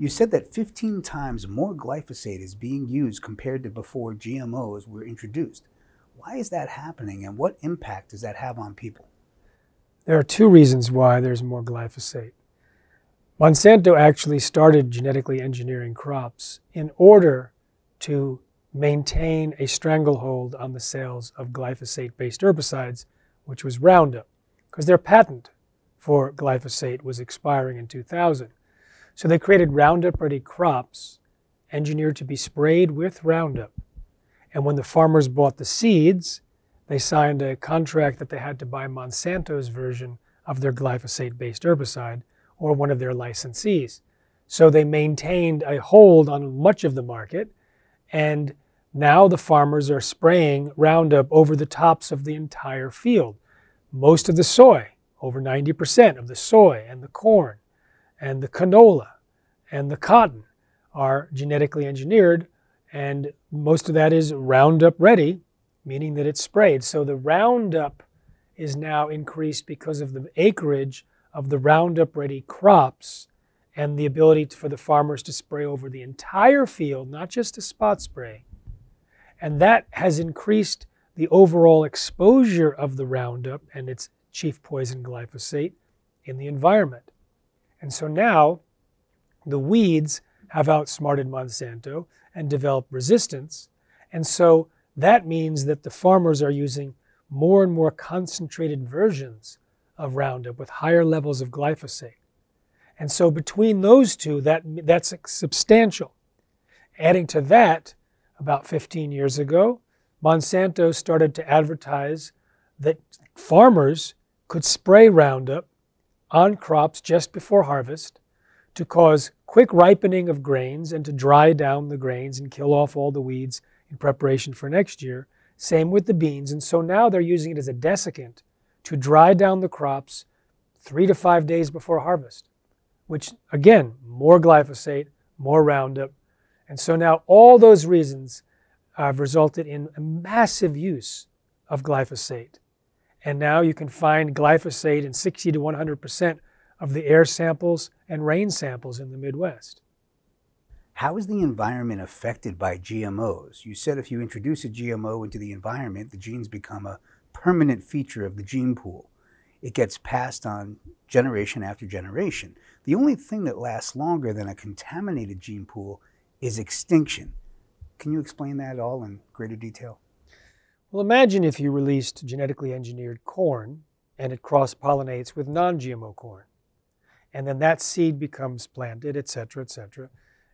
You said that 15 times more glyphosate is being used compared to before GMOs were introduced. Why is that happening, and what impact does that have on people? There are two reasons why there's more glyphosate. Monsanto actually started genetically engineering crops in order to maintain a stranglehold on the sales of glyphosate-based herbicides, which was Roundup, because their patent for glyphosate was expiring in 2000. So they created Roundup Ready crops engineered to be sprayed with Roundup. And when the farmers bought the seeds, they signed a contract that they had to buy Monsanto's version of their glyphosate-based herbicide or one of their licensees. So they maintained a hold on much of the market, and now the farmers are spraying Roundup over the tops of the entire field. Most of the soy, over 90% of the soy and the corn and the canola and the cotton are genetically engineered, and most of that is Roundup Ready, meaning that it's sprayed. So the Roundup is now increased because of the acreage of the Roundup Ready crops and the ability for the farmers to spray over the entire field, not just a spot spray. And that has increased the overall exposure of the Roundup and its chief poison glyphosate in the environment. And so now the weeds have outsmarted Monsanto and developed resistance. And so that means that the farmers are using more and more concentrated versions of Roundup with higher levels of glyphosate. And so between those two, that's substantial. Adding to that, about 15 years ago, Monsanto started to advertise that farmers could spray Roundup on crops just before harvest to cause quick ripening of grains and to dry down the grains and kill off all the weeds in preparation for next year. Same with the beans. And so now they're using it as a desiccant to dry down the crops 3 to 5 days before harvest, which again, more glyphosate, more Roundup. And so now all those reasons have resulted in a massive use of glyphosate. And now you can find glyphosate in 60 to 100% of the air samples and rain samples in the Midwest. How is the environment affected by GMOs? You said if you introduce a GMO into the environment, the genes become a permanent feature of the gene pool. It gets passed on generation after generation. The only thing that lasts longer than a contaminated gene pool is extinction. Can you explain that at all in greater detail? Well, imagine if you released genetically engineered corn and it cross-pollinates with non-GMO corn. And then that seed becomes planted, et cetera, et cetera.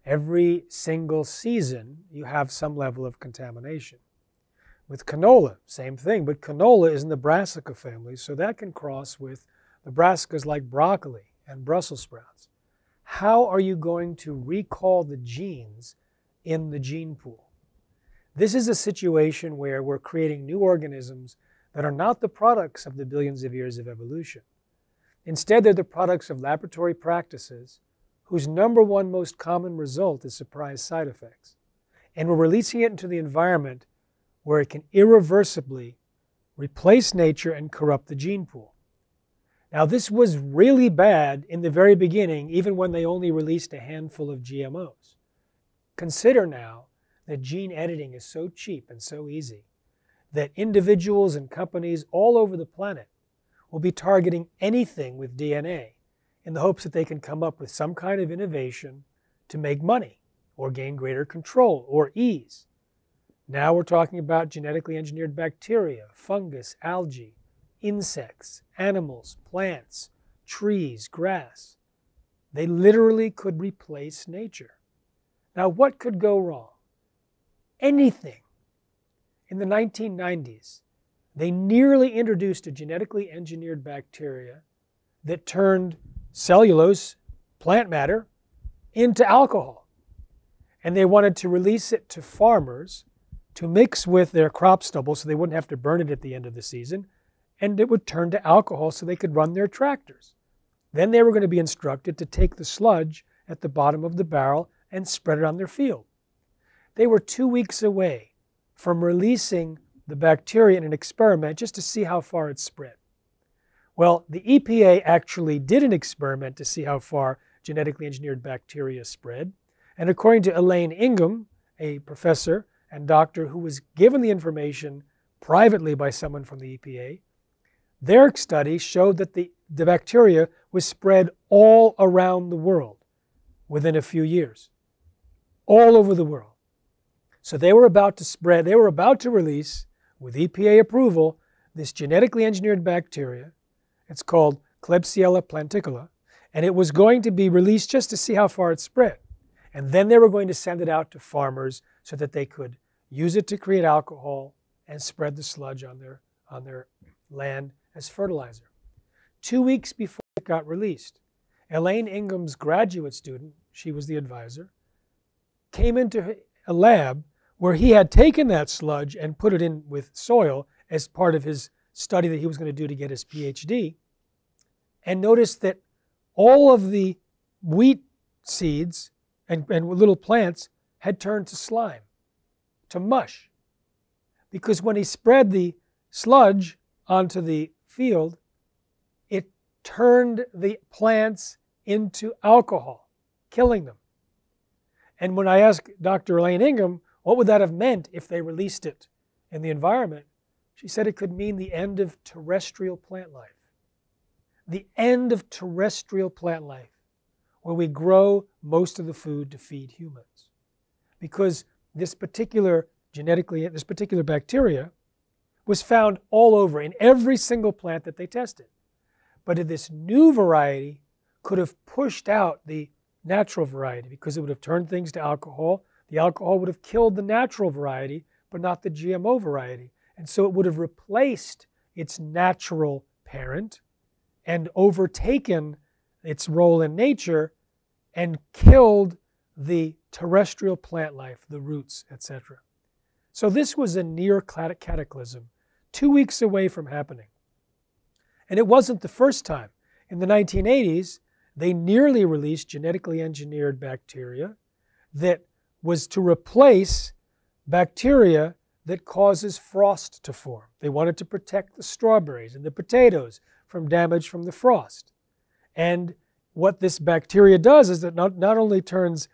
Every single season, you have some level of contamination. With canola, same thing, but canola is in the brassica family, so that can cross with the brassicas like broccoli and Brussels sprouts. How are you going to recall the genes in the gene pool? This is a situation where we're creating new organisms that are not the products of the billions of years of evolution. Instead, they're the products of laboratory practices whose number one most common result is surprise side effects. And we're releasing it into the environment where it can irreversibly replace nature and corrupt the gene pool. Now, this was really bad in the very beginning, even when they only released a handful of GMOs. Consider now that gene editing is so cheap and so easy that individuals and companies all over the planet will be targeting anything with DNA in the hopes that they can come up with some kind of innovation to make money or gain greater control or ease. Now we're talking about genetically engineered bacteria, fungus, algae, insects, animals, plants, trees, grass. They literally could replace nature. Now, what could go wrong? Anything. In the 1990s, they nearly introduced a genetically engineered bacteria that turned cellulose, plant matter, into alcohol. And they wanted to release it to farmers to mix with their crop stubble so they wouldn't have to burn it at the end of the season, and it would turn to alcohol so they could run their tractors. Then they were going to be instructed to take the sludge at the bottom of the barrel and spread it on their field. They were 2 weeks away from releasing the bacteria in an experiment just to see how far it spread. Well, the EPA actually did an experiment to see how far genetically engineered bacteria spread. And according to Elaine Ingham, a professor and doctor who was given the information privately by someone from the EPA, their study showed that the bacteria was spread all around the world within a few years, all over the world. So they were about to spread, they were about to release, with EPA approval, this genetically engineered bacteria. It's called Klebsiella planticola, and it was going to be released just to see how far it spread. And then they were going to send it out to farmers so that they could use it to create alcohol and spread the sludge on their land as fertilizer. 2 weeks before it got released, Elaine Ingham's graduate student, she was the advisor, came into a lab where he had taken that sludge and put it in with soil as part of his study that he was going to do to get his PhD, and noticed that all of the wheat seeds and little plants had turned to slime, to mush. Because when he spread the sludge onto the field, it turned the plants into alcohol, killing them. And when I asked Dr. Elaine Ingham, what would that have meant if they released it in the environment? She said it could mean the end of terrestrial plant life. The end of terrestrial plant life, where we grow most of the food to feed humans. Because this particular bacteria was found all over in every single plant that they tested. But this new variety could have pushed out the natural variety because it would have turned things to alcohol. The alcohol would have killed the natural variety, but not the GMO variety. And so it would have replaced its natural parent and overtaken its role in nature and killed the terrestrial plant life, the roots, etc. So this was a near cataclysm, 2 weeks away from happening. And it wasn't the first time. In the 1980s, they nearly released genetically engineered bacteria that was to replace bacteria that causes frost to form. They wanted to protect the strawberries and the potatoes from damage from the frost. And what this bacteria does is that not only turns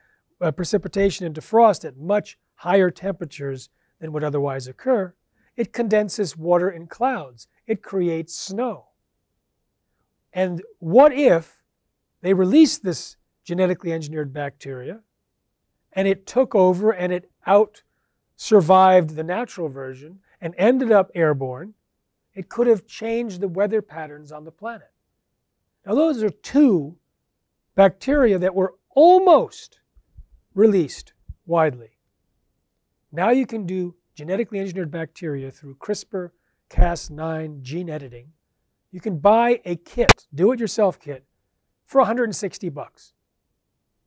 precipitation into frost at much higher temperatures than would otherwise occur, it condenses water in clouds. It creates snow. And what if they released this genetically engineered bacteria and it took over and it out-survived the natural version and ended up airborne? It could have changed the weather patterns on the planet. Now, those are two bacteria that were almost released widely. Now you can do genetically engineered bacteria through CRISPR-Cas9 gene editing. You can buy a kit, do-it-yourself kit, for $160.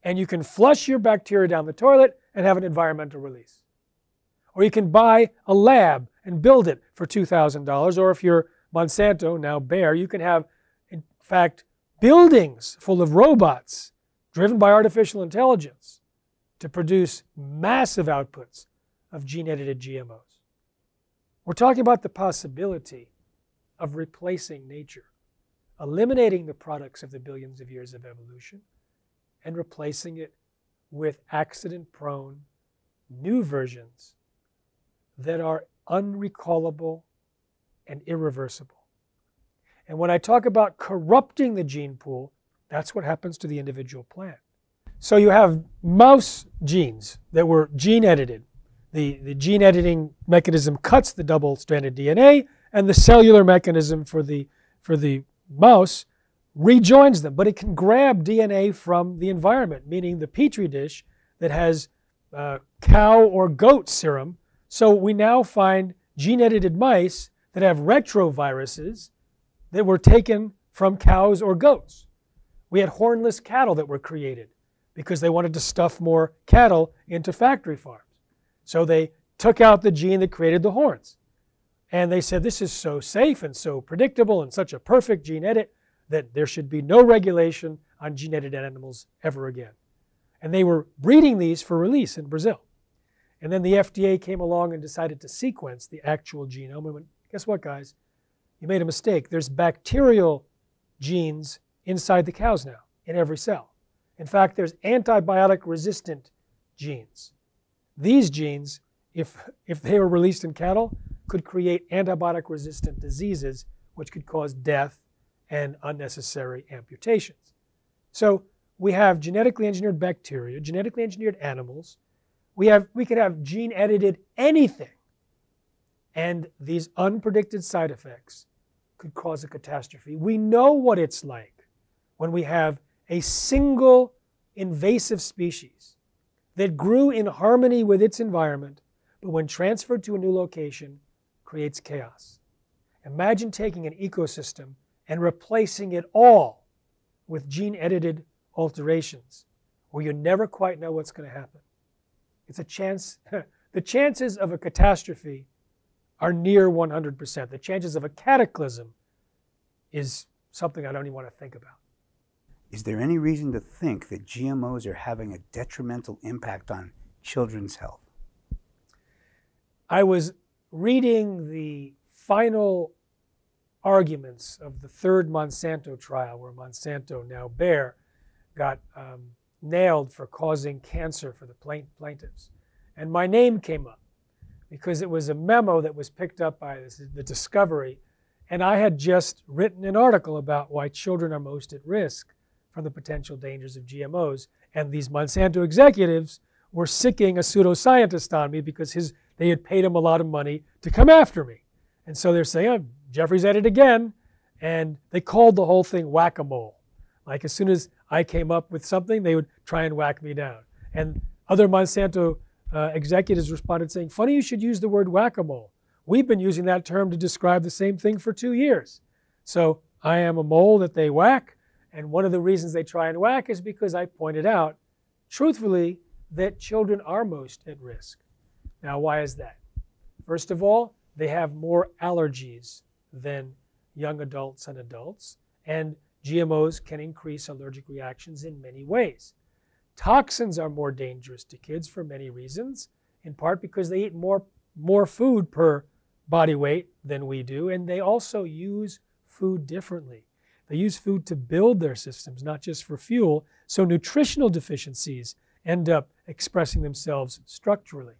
And you can flush your bacteria down the toilet and have an environmental release. Or you can buy a lab and build it for $2,000. Or if you're Monsanto, now Bayer, you can have, in fact, buildings full of robots driven by artificial intelligence to produce massive outputs of gene-edited GMOs. We're talking about the possibility of replacing nature, eliminating the products of the billions of years of evolution, and replacing it with accident-prone new versions that are unrecallable and irreversible. And when I talk about corrupting the gene pool, that's what happens to the individual plant. So you have mouse genes that were gene edited. The gene editing mechanism cuts the double-stranded DNA, and the cellular mechanism for the mouse rejoins them. But it can grab DNA from the environment, meaning the petri dish that has cow or goat serum. So we now find gene-edited mice that have retroviruses that were taken from cows or goats. We had hornless cattle that were created because they wanted to stuff more cattle into factory farms. So they took out the gene that created the horns. And they said, this is so safe and so predictable and such a perfect gene edit that there should be no regulation on gene-edited animals ever again. And they were breeding these for release in Brazil. And then the FDA came along and decided to sequence the actual genome and went, guess what, guys? You made a mistake. There's bacterial genes inside the cows now in every cell. In fact, there's antibiotic-resistant genes. These genes, if they were released in cattle, could create antibiotic-resistant diseases, which could cause death and unnecessary amputations. So we have genetically engineered bacteria, genetically engineered animals. We could have gene-edited anything. And these unpredicted side effects could cause a catastrophe. We know what it's like when we have a single invasive species that grew in harmony with its environment, but when transferred to a new location, creates chaos. Imagine taking an ecosystem and replacing it all with gene-edited alterations, where you never quite know what's going to happen. It's a chance. The chances of a catastrophe are near 100%. The chances of a cataclysm is something I don't even want to think about. Is there any reason to think that GMOs are having a detrimental impact on children's health? I was reading the final arguments of the third Monsanto trial, where Monsanto, now Bayer, got nailed for causing cancer for the plaintiffs. And my name came up because it was a memo that was picked up by the Discovery, and I had just written an article about why children are most at risk from the potential dangers of GMOs, and these Monsanto executives were sicking a pseudoscientist on me because they had paid him a lot of money to come after me. And so they're saying, oh, Jeffrey's at it again, and they called the whole thing whack-a-mole. Like as soon as I came up with something, they would try and whack me down. And other Monsanto executives responded saying, funny you should use the word whack-a-mole. We've been using that term to describe the same thing for 2 years. So I am a mole that they whack, and one of the reasons they try and whack is because I pointed out, truthfully, that children are most at risk. Now, why is that? First of all, they have more allergies than young adults and adults, and GMOs can increase allergic reactions in many ways. Toxins are more dangerous to kids for many reasons, in part because they eat more food per body weight than we do, and they also use food differently. They use food to build their systems, not just for fuel, so nutritional deficiencies end up expressing themselves structurally.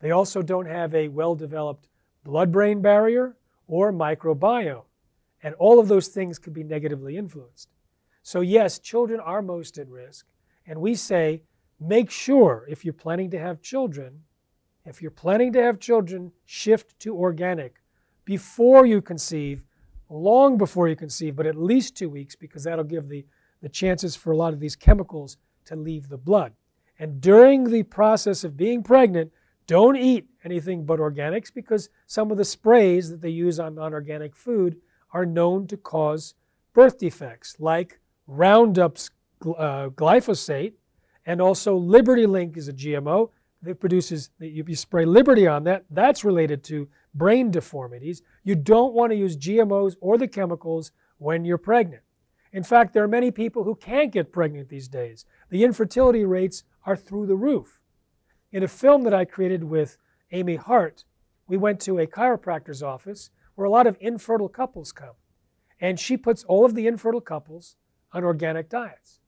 They also don't have a well-developed blood-brain barrier or microbiome, and all of those things could be negatively influenced. So yes, children are most at risk, and we say, make sure if you're planning to have children, shift to organic before you conceive, long before you conceive, but at least 2 weeks, because that'll give the chances for a lot of these chemicals to leave the blood. And during the process of being pregnant, don't eat anything but organics, because some of the sprays that they use on non-organic food are known to cause birth defects, like Roundup's glyphosate, and also Liberty Link is a GMO that produces, you spray Liberty on that, that's related to brain deformities. You don't want to use GMOs or the chemicals when you're pregnant. In fact, there are many people who can't get pregnant these days. The infertility rates are through the roof. In a film that I created with Amy Hart, we went to a chiropractor's office where a lot of infertile couples come. And she puts all of the infertile couples on organic diets.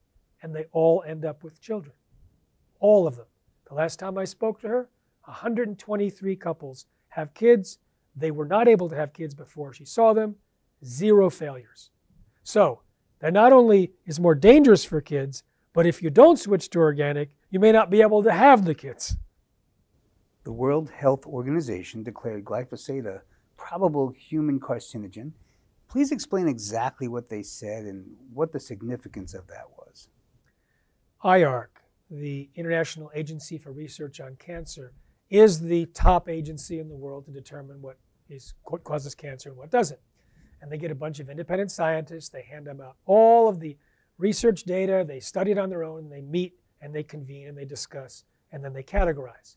And they all end up with children. All of them. The last time I spoke to her, 123 couples have kids. They were not able to have kids before she saw them. Zero failures. So that not only is more dangerous for kids, but if you don't switch to organic, you may not be able to have the kids. The World Health Organization declared glyphosate a probable human carcinogen. Please explain exactly what they said and what the significance of that was. IARC, the International Agency for Research on Cancer, is the top agency in the world to determine what causes cancer and what doesn't. And they get a bunch of independent scientists. They hand them out all of the research data. They study it on their own. And they meet. And they convene and they discuss, and then they categorize.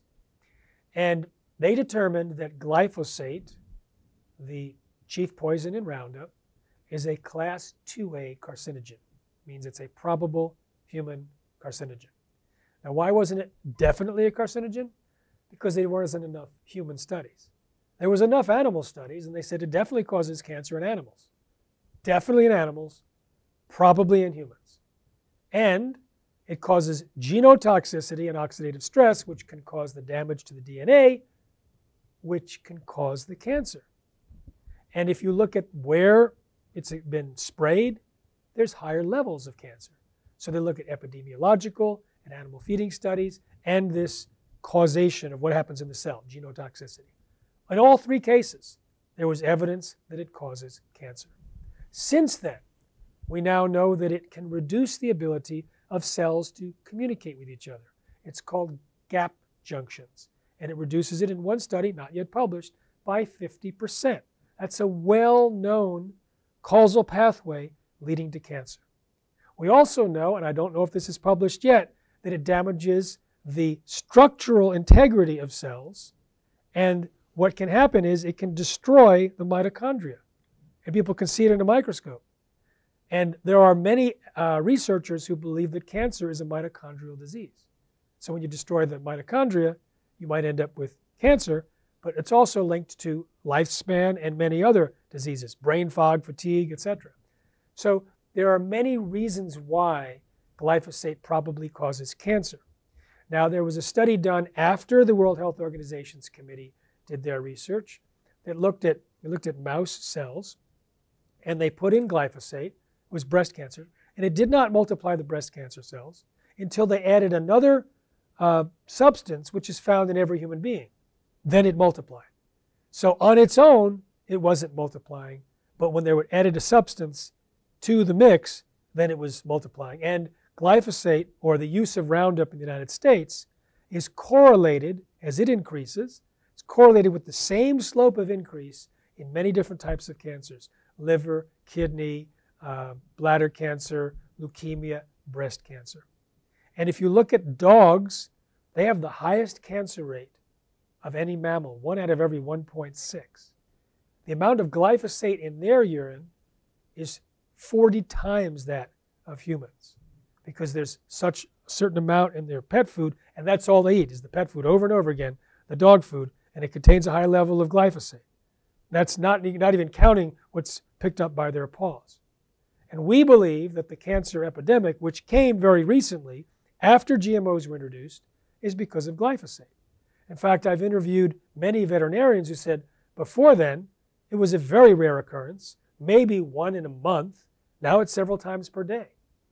And they determined that glyphosate, the chief poison in Roundup, is a class 2A carcinogen. It means it's a probable human carcinogen. Now, why wasn't it definitely a carcinogen? Because there wasn't enough human studies. There was enough animal studies, and they said it definitely causes cancer in animals. Definitely in animals, probably in humans. And It causes genotoxicity and oxidative stress, which can cause the damage to the DNA, which can cause the cancer. And if you look at where it's been sprayed, there's higher levels of cancer. So they look at epidemiological and animal feeding studies and this causation of what happens in the cell, genotoxicity. In all three cases, there was evidence that it causes cancer. Since then, we now know that it can reduce the ability of cells to communicate with each other. It's called gap junctions, and it reduces it in one study, not yet published, by 50%. That's a well-known causal pathway leading to cancer. We also know, and I don't know if this is published yet, that it damages the structural integrity of cells, and what can happen is it can destroy the mitochondria, and people can see it in a microscope. And there are many researchers who believe that cancer is a mitochondrial disease. So when you destroy the mitochondria, you might end up with cancer, but it's also linked to lifespan and many other diseases, brain fog, fatigue, etc. So there are many reasons why glyphosate probably causes cancer. Now, there was a study done after the World Health Organization's committee did their research that looked at mouse cells, and they put in glyphosate. Was breast cancer, and it did not multiply the breast cancer cells until they added another substance, which is found in every human being. Then it multiplied. So on its own, it wasn't multiplying, but when they added a substance to the mix, then it was multiplying. And glyphosate, or the use of Roundup in the United States, is correlated, as it increases, it's correlated with the same slope of increase in many different types of cancers, liver, kidney, bladder cancer, leukemia, breast cancer. And if you look at dogs, they have the highest cancer rate of any mammal, 1 out of every 1.6. The amount of glyphosate in their urine is 40 times that of humans because there's such a certain amount in their pet food, and that's all they eat is the pet food over and over again, the dog food, and it contains a high level of glyphosate. That's not even counting what's picked up by their paws. And we believe that the cancer epidemic, which came very recently after GMOs were introduced, is because of glyphosate. In fact, I've interviewed many veterinarians who said before then, it was a very rare occurrence, maybe one in a month. Now it's several times per day,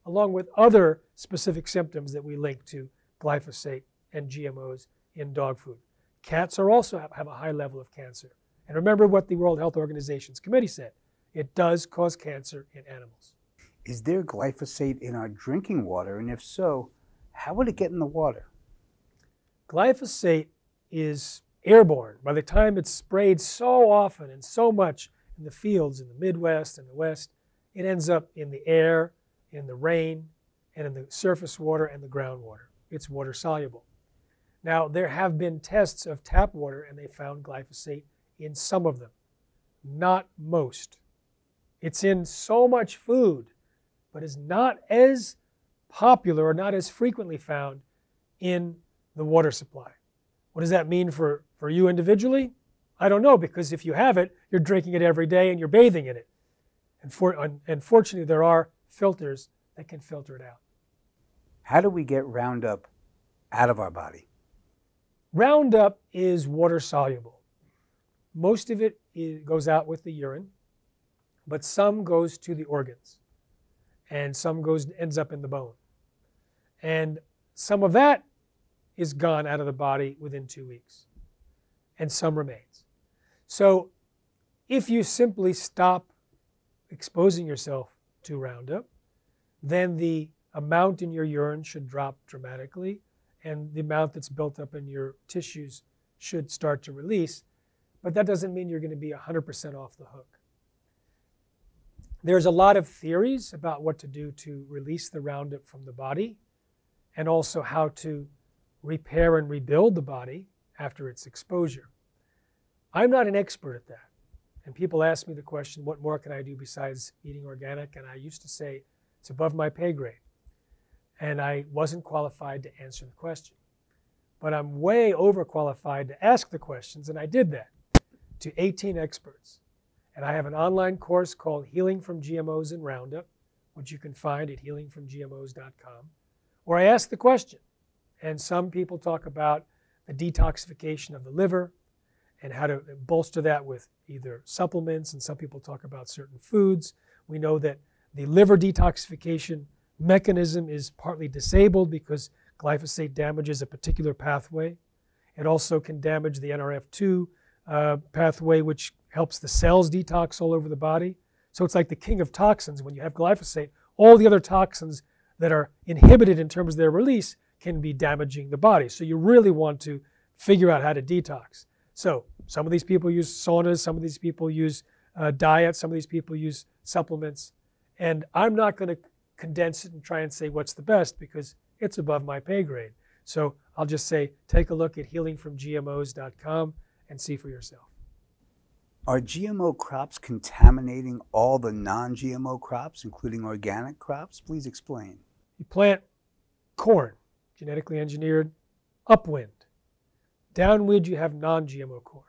along with other specific symptoms that we link to glyphosate and GMOs in dog food. Cats are also have a high level of cancer. And remember what the World Health Organization's committee said. It does cause cancer in animals. Is there glyphosate in our drinking water? And if so, how would it get in the water? Glyphosate is airborne. By the time it's sprayed so often and so much in the fields in the Midwest and the West, it ends up in the air, in the rain, and in the surface water and the groundwater. It's water soluble. Now, there have been tests of tap water, and they found glyphosate in some of them, not most. It's in so much food, but is not as popular or not as frequently found in the water supply. What does that mean for you individually? I don't know, because if you have it, you're drinking it every day and you're bathing in it. And fortunately, there are filters that can filter it out. How do we get Roundup out of our body? Roundup is water soluble. Most of it goes out with the urine, but some goes to the organs, and some ends up in the bone. And some of that is gone out of the body within 2 weeks, and some remains. So if you simply stop exposing yourself to Roundup, then the amount in your urine should drop dramatically, and the amount that's built up in your tissues should start to release. But that doesn't mean you're going to be 100% off the hook. There's a lot of theories about what to do to release the Roundup from the body and also how to repair and rebuild the body after its exposure. I'm not an expert at that. And people ask me the question, what more can I do besides eating organic? And I used to say, it's above my pay grade. And I wasn't qualified to answer the question. But I'm way overqualified to ask the questions, and I did that to 18 experts. And I have an online course called Healing from GMOs and Roundup, which you can find at healingfromgmos.com, or I ask the question. And some people talk about the detoxification of the liver and how to bolster that with either supplements, and some people talk about certain foods. We know that the liver detoxification mechanism is partly disabled because glyphosate damages a particular pathway. It also can damage the NRF2 pathway, which helps the cells detox all over the body. So it's like the king of toxins. When you have glyphosate, all the other toxins that are inhibited in terms of their release can be damaging the body. So you really want to figure out how to detox. So some of these people use saunas, some of these people use diet, some of these people use supplements. And I'm not going to condense it and try and say what's the best because it's above my pay grade. So I'll just say, take a look at healingfromgmos.com and see for yourself. Are GMO crops contaminating all the non-GMO crops, including organic crops? Please explain. You plant corn, genetically engineered, upwind. Downwind, you have non-GMO corn.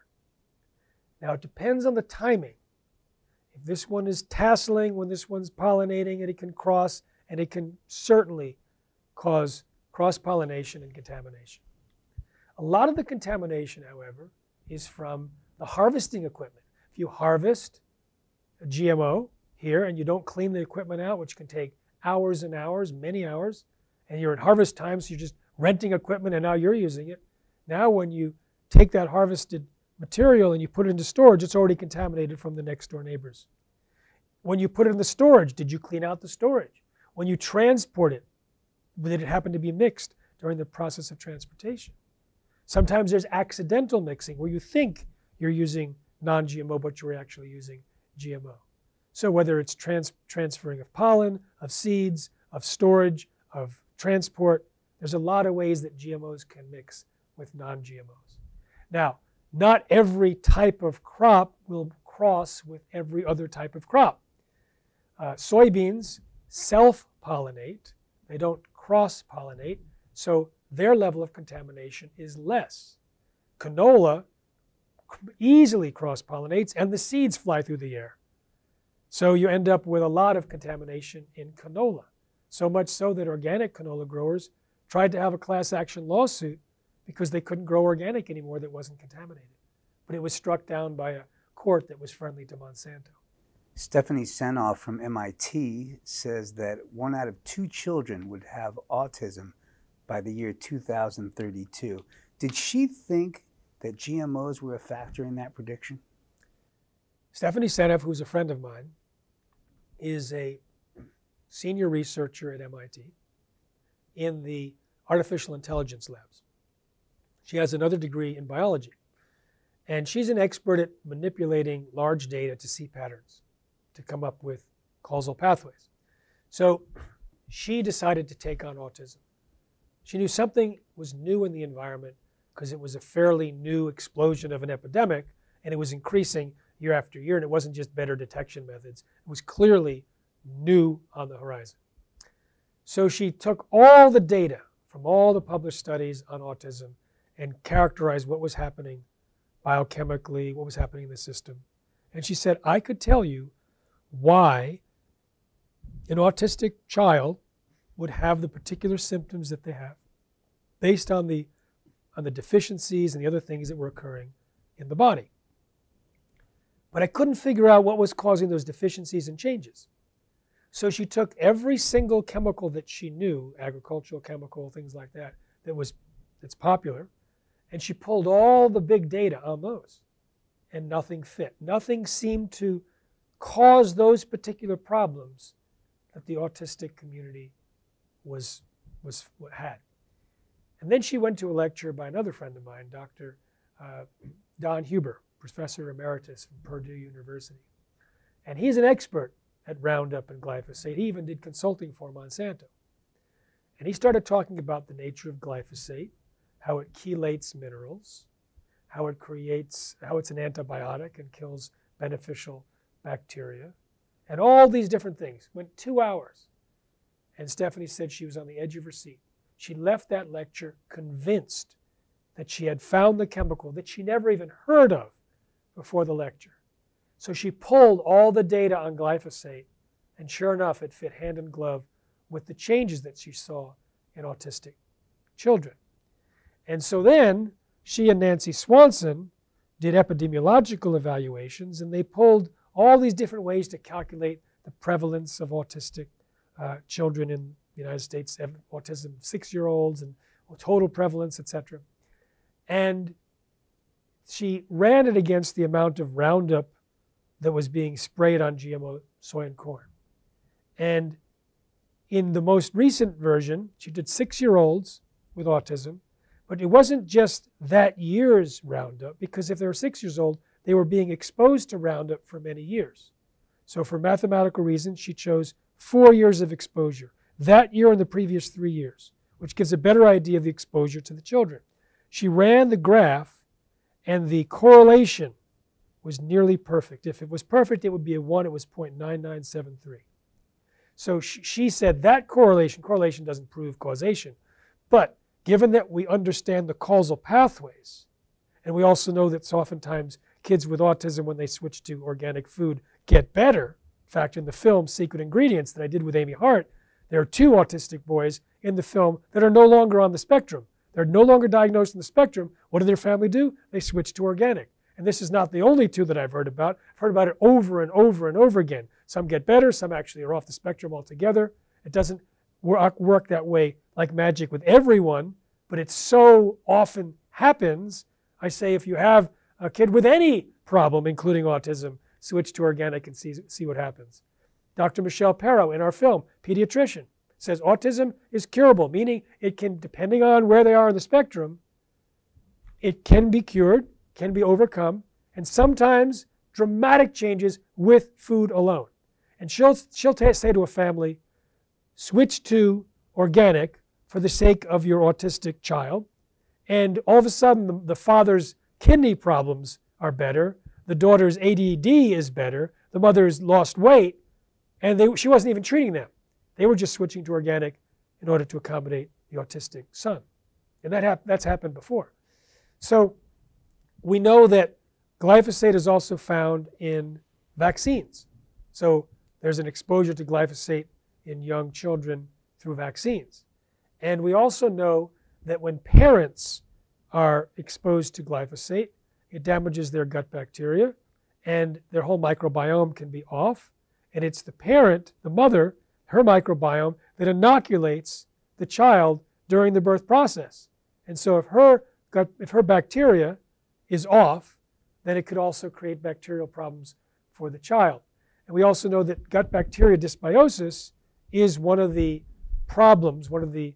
Now, it depends on the timing. If this one is tasseling, when this one's pollinating, and it can cross, and it can certainly cause cross-pollination and contamination. A lot of the contamination, however, is from the harvesting equipment. If you harvest a GMO here and you don't clean the equipment out, which can take hours and hours, many hours, and you're at harvest time, so you're just renting equipment and now you're using it. Now when you take that harvested material and you put it into storage, it's already contaminated from the next door neighbors. When you put it in the storage, did you clean out the storage? When you transport it, did it happen to be mixed during the process of transportation? Sometimes there's accidental mixing where you think you're using non-GMO, but you're actually using GMO. So whether it's transferring of pollen, of seeds, of storage, of transport, there's a lot of ways that GMOs can mix with non-GMOs. Now, not every type of crop will cross with every other type of crop. Soybeans self-pollinate. They don't cross-pollinate, so their level of contamination is less. Canola easily cross-pollinates, and the seeds fly through the air. So you end up with a lot of contamination in canola, so much so that organic canola growers tried to have a class action lawsuit because they couldn't grow organic anymore that wasn't contaminated. But it was struck down by a court that was friendly to Monsanto. Stephanie Seneff from MIT says that 1 out of 2 children would have autism by the year 2032. Did she think that GMOs were a factor in that prediction? Stephanie Seneff, who's a friend of mine, is a senior researcher at MIT in the artificial intelligence labs. She has another degree in biology, and she's an expert at manipulating large data to see patterns, to come up with causal pathways. So she decided to take on autism. She knew something was new in the environment because it was a fairly new explosion of an epidemic, and it was increasing year after year, and it wasn't just better detection methods. It was clearly new on the horizon. So she took all the data from all the published studies on autism and characterized what was happening biochemically, what was happening in the system. And she said, I could tell you why an autistic child would have the particular symptoms that they have based on the deficiencies and the other things that were occurring in the body. But I couldn't figure out what was causing those deficiencies and changes. So she took every single chemical that she knew, agricultural chemical, things like that, that's popular, and she pulled all the big data on those, and nothing fit. Nothing seemed to cause those particular problems that the autistic community had. And then she went to a lecture by another friend of mine, Dr. Don Huber, professor emeritus from Purdue University. And he's an expert at Roundup and glyphosate. He even did consulting for Monsanto. And he started talking about the nature of glyphosate, how it chelates minerals, how it's an antibiotic and kills beneficial bacteria, and all these different things. Went 2 hours. And Stephanie said she was on the edge of her seat. She left that lecture convinced that she had found the chemical that she never even heard of before the lecture. So she pulled all the data on glyphosate, and sure enough, it fit hand in glove with the changes that she saw in autistic children. And so then she and Nancy Swanson did epidemiological evaluations, and they pulled all these different ways to calculate the prevalence of autistic children in the United States, autism 6-year-olds, and total prevalence, etc. And she ran it against the amount of Roundup that was being sprayed on GMO soy and corn. And in the most recent version, she did 6-year-olds with autism, but it wasn't just that year's Roundup, because if they were 6 years old, they were being exposed to Roundup for many years. So for mathematical reasons, she chose 4 years of exposure, that year and the previous 3 years, which gives a better idea of the exposure to the children. She ran the graph, and the correlation was nearly perfect. If it was perfect, it would be a 1. It was 0.9973. So she said that correlation doesn't prove causation. But given that we understand the causal pathways, and we also know that oftentimes kids with autism, when they switch to organic food, get better. In fact, in the film Secret Ingredients that I did with Amy Hart, there are 2 autistic boys in the film that are no longer on the spectrum. They're no longer diagnosed in the spectrum. What did their family do? They switched to organic. And this is not the only 2 that I've heard about. I've heard about it over and over and over again. Some get better. Some actually are off the spectrum altogether. It doesn't work that way like magic with everyone, but it so often happens. I say if you have a kid with any problem, including autism, switch to organic and see what happens. Dr. Michelle Perro in our film, pediatrician, says autism is curable, meaning it can, depending on where they are in the spectrum, it can be cured, can be overcome, and sometimes dramatic changes with food alone. And she'll say to a family, switch to organic for the sake of your autistic child, and all of a sudden the father's kidney problems are better, the daughter's ADD is better, the mother's lost weight, and she wasn't even treating them. They were just switching to organic in order to accommodate the autistic son. And that's happened before. So we know that glyphosate is also found in vaccines. So there's an exposure to glyphosate in young children through vaccines. And we also know that when parents are exposed to glyphosate, it damages their gut bacteria, and their whole microbiome can be off. And it's the parent, the mother, her microbiome that inoculates the child during the birth process. And so if her bacteria is off, then it could also create bacterial problems for the child. And we also know that gut bacteria dysbiosis is one of the problems, one of the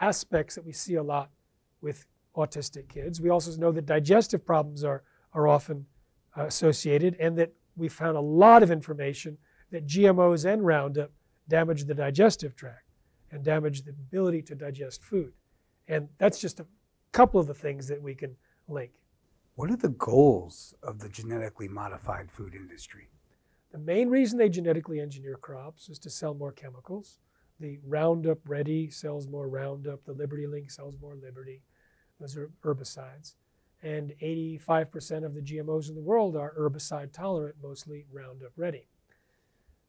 aspects that we see a lot with autistic kids. We also know that digestive problems are often associated, and that we found a lot of information that GMOs and Roundup damage the digestive tract and damage the ability to digest food. And that's just a couple of the things that we can link. What are the goals of the genetically modified food industry? The main reason they genetically engineer crops is to sell more chemicals. The Roundup Ready sells more Roundup. The Liberty Link sells more Liberty. Those are herbicides. And 85% of the GMOs in the world are herbicide tolerant, mostly Roundup Ready.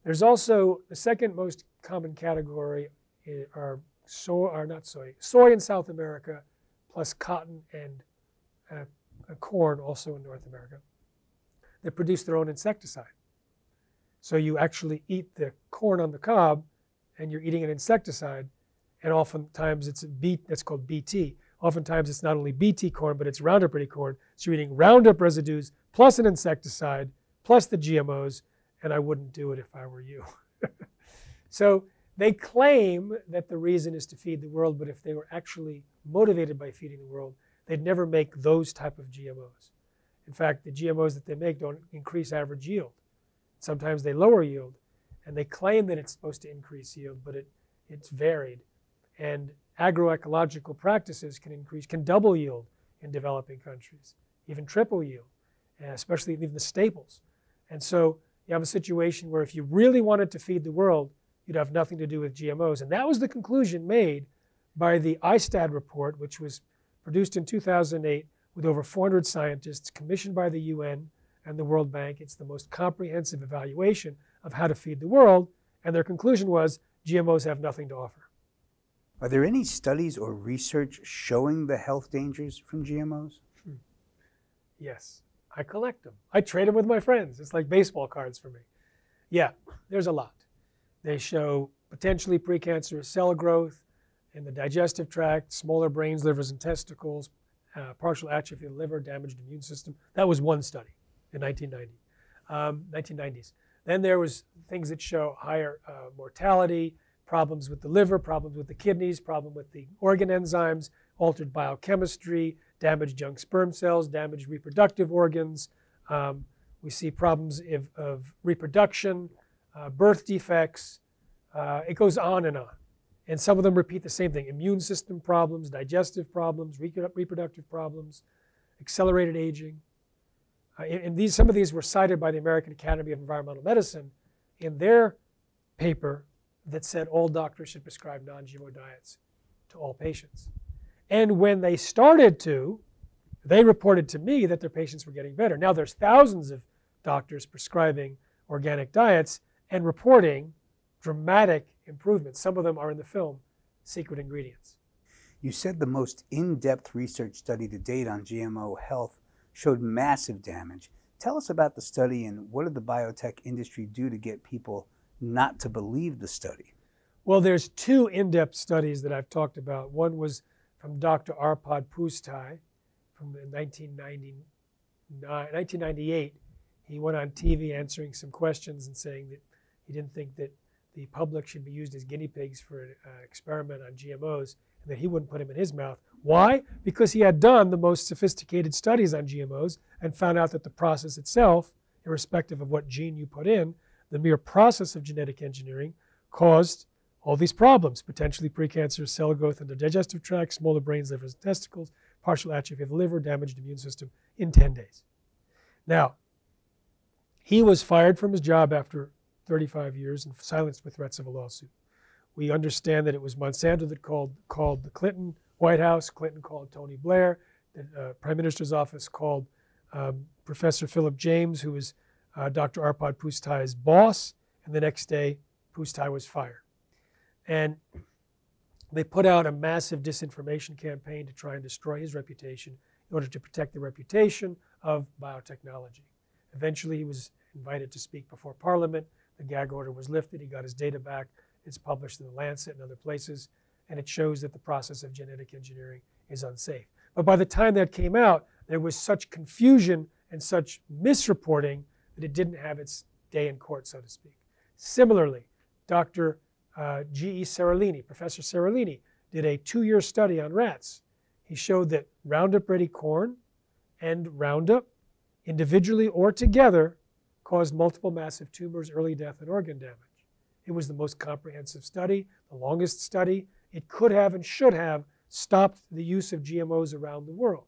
There's also the second most common category soy in South America, plus cotton and corn also in North America, that produce their own insecticide. So you actually eat the corn on the cob, and you're eating an insecticide, and oftentimes that's called Bt. Oftentimes it's not only Bt corn, but it's Roundup Ready corn. So you're eating Roundup residues plus an insecticide plus the GMOs. And I wouldn't do it if I were you. So they claim that the reason is to feed the world, but if they were actually motivated by feeding the world, they'd never make those type of GMOs. In fact, the GMOs that they make don't increase average yield. Sometimes they lower yield, and they claim that it's supposed to increase yield, but it's varied. And agroecological practices can double yield in developing countries, even triple yield, especially even the staples. And so you have a situation where if you really wanted to feed the world, you'd have nothing to do with GMOs. And that was the conclusion made by the ISTAT report, which was produced in 2008 with over 400 scientists, commissioned by the UN and the World Bank. It's the most comprehensive evaluation of how to feed the world. And their conclusion was GMOs have nothing to offer. Are there any studies or research showing the health dangers from GMOs? Yes, I collect them. I trade them with my friends. It's like baseball cards for me. Yeah, there's a lot. They show potentially precancerous cell growth in the digestive tract, smaller brains, livers, and testicles, partial atrophy of the liver, damaged immune system. That was one study in 1990s. Then there was things that show higher mortality, problems with the liver, problems with the kidneys, problem with the organ enzymes, altered biochemistry, damaged young sperm cells, damaged reproductive organs. We see problems of reproduction, birth defects. It goes on and on. And some of them repeat the same thing: immune system problems, digestive problems, reproductive problems, accelerated aging. And some of these were cited by the American Academy of Environmental Medicine in their paper that said all doctors should prescribe non-GMO diets to all patients. And when they started to, they reported to me that their patients were getting better. Now there's thousands of doctors prescribing organic diets and reporting dramatic improvements. Some of them are in the film, Secret Ingredients. You said the most in-depth research study to date on GMO health showed massive damage. Tell us about the study and what did the biotech industry do to get people not to believe the study? Well, there's two in-depth studies that I've talked about. One was from Dr. Árpád Pusztai from 1998. He went on TV answering some questions and saying that he didn't think that the public should be used as guinea pigs for an experiment on GMOs, and that he wouldn't put them in his mouth. Why? Because he had done the most sophisticated studies on GMOs and found out that the process itself, irrespective of what gene you put in, the mere process of genetic engineering caused all these problems: potentially precancerous cell growth in the digestive tract, smaller brains, livers, and testicles, partial atrophy of the liver, damaged immune system in 10 days. Now, he was fired from his job after 35 years and silenced with threats of a lawsuit. We understand that it was Monsanto that called the Clinton White House. Clinton called Tony Blair. The Prime Minister's office called Professor Philip James, who was Dr. Árpád Pusztai's boss. And the next day, Pusztai was fired. And they put out a massive disinformation campaign to try and destroy his reputation in order to protect the reputation of biotechnology. Eventually, he was invited to speak before Parliament. The gag order was lifted. He got his data back. It's published in The Lancet and other places. And it shows that the process of genetic engineering is unsafe. But by the time that came out, there was such confusion and such misreporting that it didn't have its day in court, so to speak. Similarly, Dr. G.E. Seralini, Professor Seralini, did a 2-year study on rats. He showed that Roundup Ready corn and Roundup, individually or together, caused multiple massive tumors, early death, and organ damage. It was the most comprehensive study, the longest study. It could have and should have stopped the use of GMOs around the world.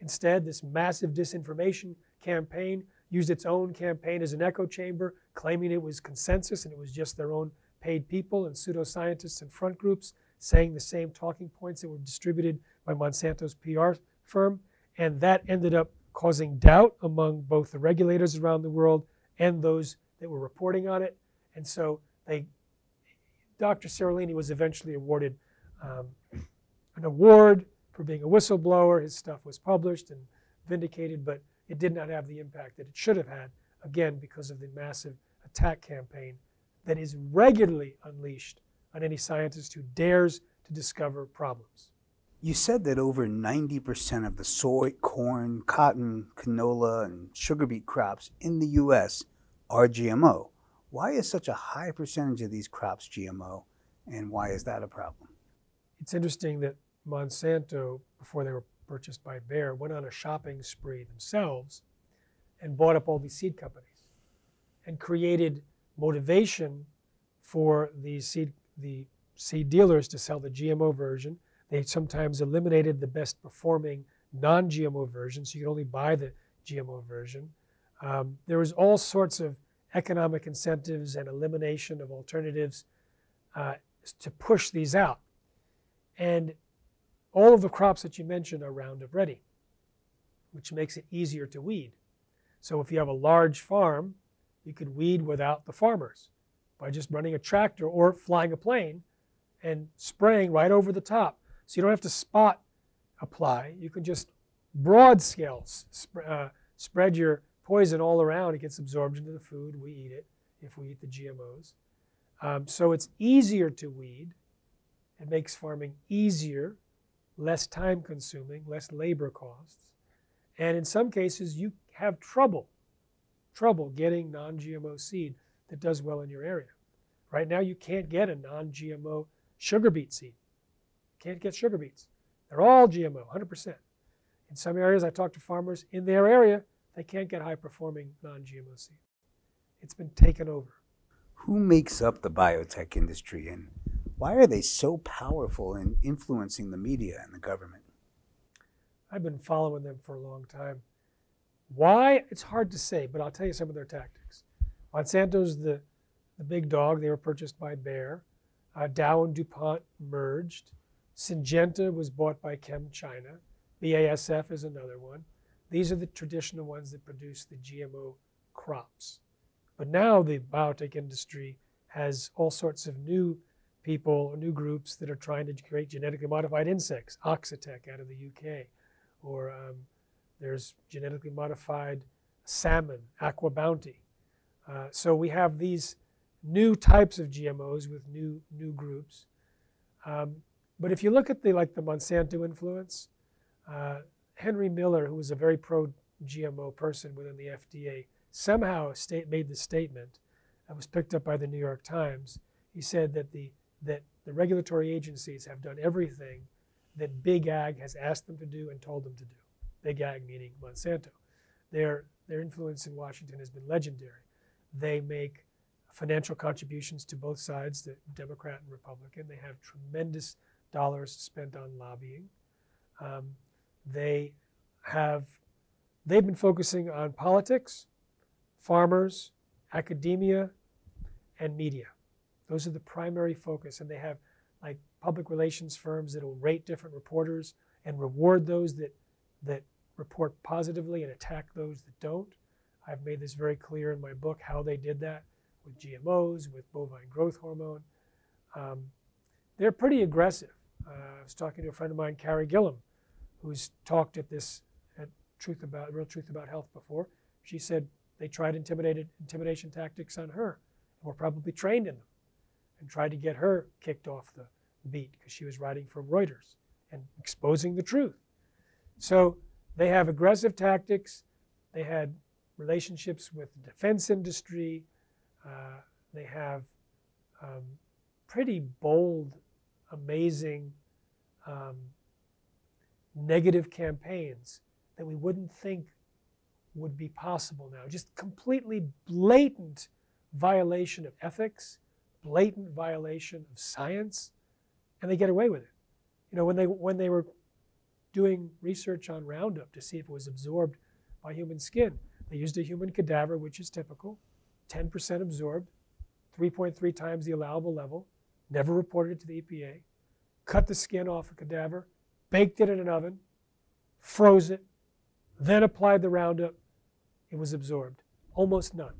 Instead, this massive disinformation campaign used its own campaign as an echo chamber, claiming it was consensus and it was just their own paid people and pseudoscientists and front groups saying the same talking points that were distributed by Monsanto's PR firm. And that ended up causing doubt among both the regulators around the world and those that were reporting on it. And so Dr. Seralini was eventually awarded an award for being a whistleblower. His stuff was published and vindicated, but it did not have the impact that it should have had, again, because of the massive attack campaign that is regularly unleashed on any scientist who dares to discover problems. You said that over 90% of the soy, corn, cotton, canola, and sugar beet crops in the U.S. are GMO. Why is such a high percentage of these crops GMO, and why is that a problem? It's interesting that Monsanto, before they were purchased by Bayer, went on a shopping spree themselves and bought up all these seed companies and created motivation for the seed dealers to sell the GMO version. They sometimes eliminated the best performing non-GMO version, so you could only buy the GMO version. There was all sorts of economic incentives and elimination of alternatives to push these out. And all of the crops that you mentioned are Roundup Ready, which makes it easier to weed. So if you have a large farm, you could weed without the farmers by just running a tractor or flying a plane and spraying right over the top. So you don't have to spot apply. You can just broad scale spread your poison all around. It gets absorbed into the food. We eat it if we eat the GMOs. So it's easier to weed. It makes farming easier, less time consuming, less labor costs. And in some cases, you have trouble getting non-GMO seed that does well in your area. Right now, you can't get a non-GMO sugar beet seed. Can't get sugar beets. They're all GMO, 100%. In some areas, I talk to farmers in their area, they can't get high-performing non-GMO seed. It's been taken over. Who makes up the biotech industry, and why are they so powerful in influencing the media and the government? I've been following them for a long time. Why? It's hard to say, but I'll tell you some of their tactics. Monsanto's the big dog. They were purchased by Bayer. Dow and DuPont merged. Syngenta was bought by ChemChina. BASF is another one. These are the traditional ones that produce the GMO crops. But now the biotech industry has all sorts of new people, new groups that are trying to create genetically modified insects. Oxitec out of the UK, or there's genetically modified salmon, Aqua Bounty. So we have these new types of GMOs with new groups. But if you look at the Monsanto influence, Henry Miller, who was a very pro-GMO person within the FDA, somehow made the statement that was picked up by the New York Times. He said that the regulatory agencies have done everything that Big Ag has asked them to do and told them to do. Big Ag meaning Monsanto. Their influence in Washington has been legendary. They make financial contributions to both sides, the Democrat and Republican. They have tremendous dollars spent on lobbying. They've been focusing on politics, farmers, academia, and media. Those are the primary focus, and they have public relations firms that will rate different reporters and reward those that report positively and attack those that don't. I've made this very clear in my book how they did that with GMOs, with bovine growth hormone. They're pretty aggressive. I was talking to a friend of mine, Carrie Gillum, who's talked at Real Truth About Health before. She said they tried intimidation tactics on her, and were probably trained in them, and tried to get her kicked off the beat because she was writing for Reuters and exposing the truth. So they have aggressive tactics. They had relationships with the defense industry. They have pretty bold, amazing, negative campaigns that we wouldn't think would be possible now. Just completely blatant violation of ethics, blatant violation of science, and they get away with it. You know, when they were doing research on Roundup to see if it was absorbed by human skin, they used a human cadaver, which is typical, 10% absorbed, 3.3 times the allowable level, never reported it to the EPA, cut the skin off a cadaver, baked it in an oven, froze it, then applied the Roundup. It was absorbed, almost none.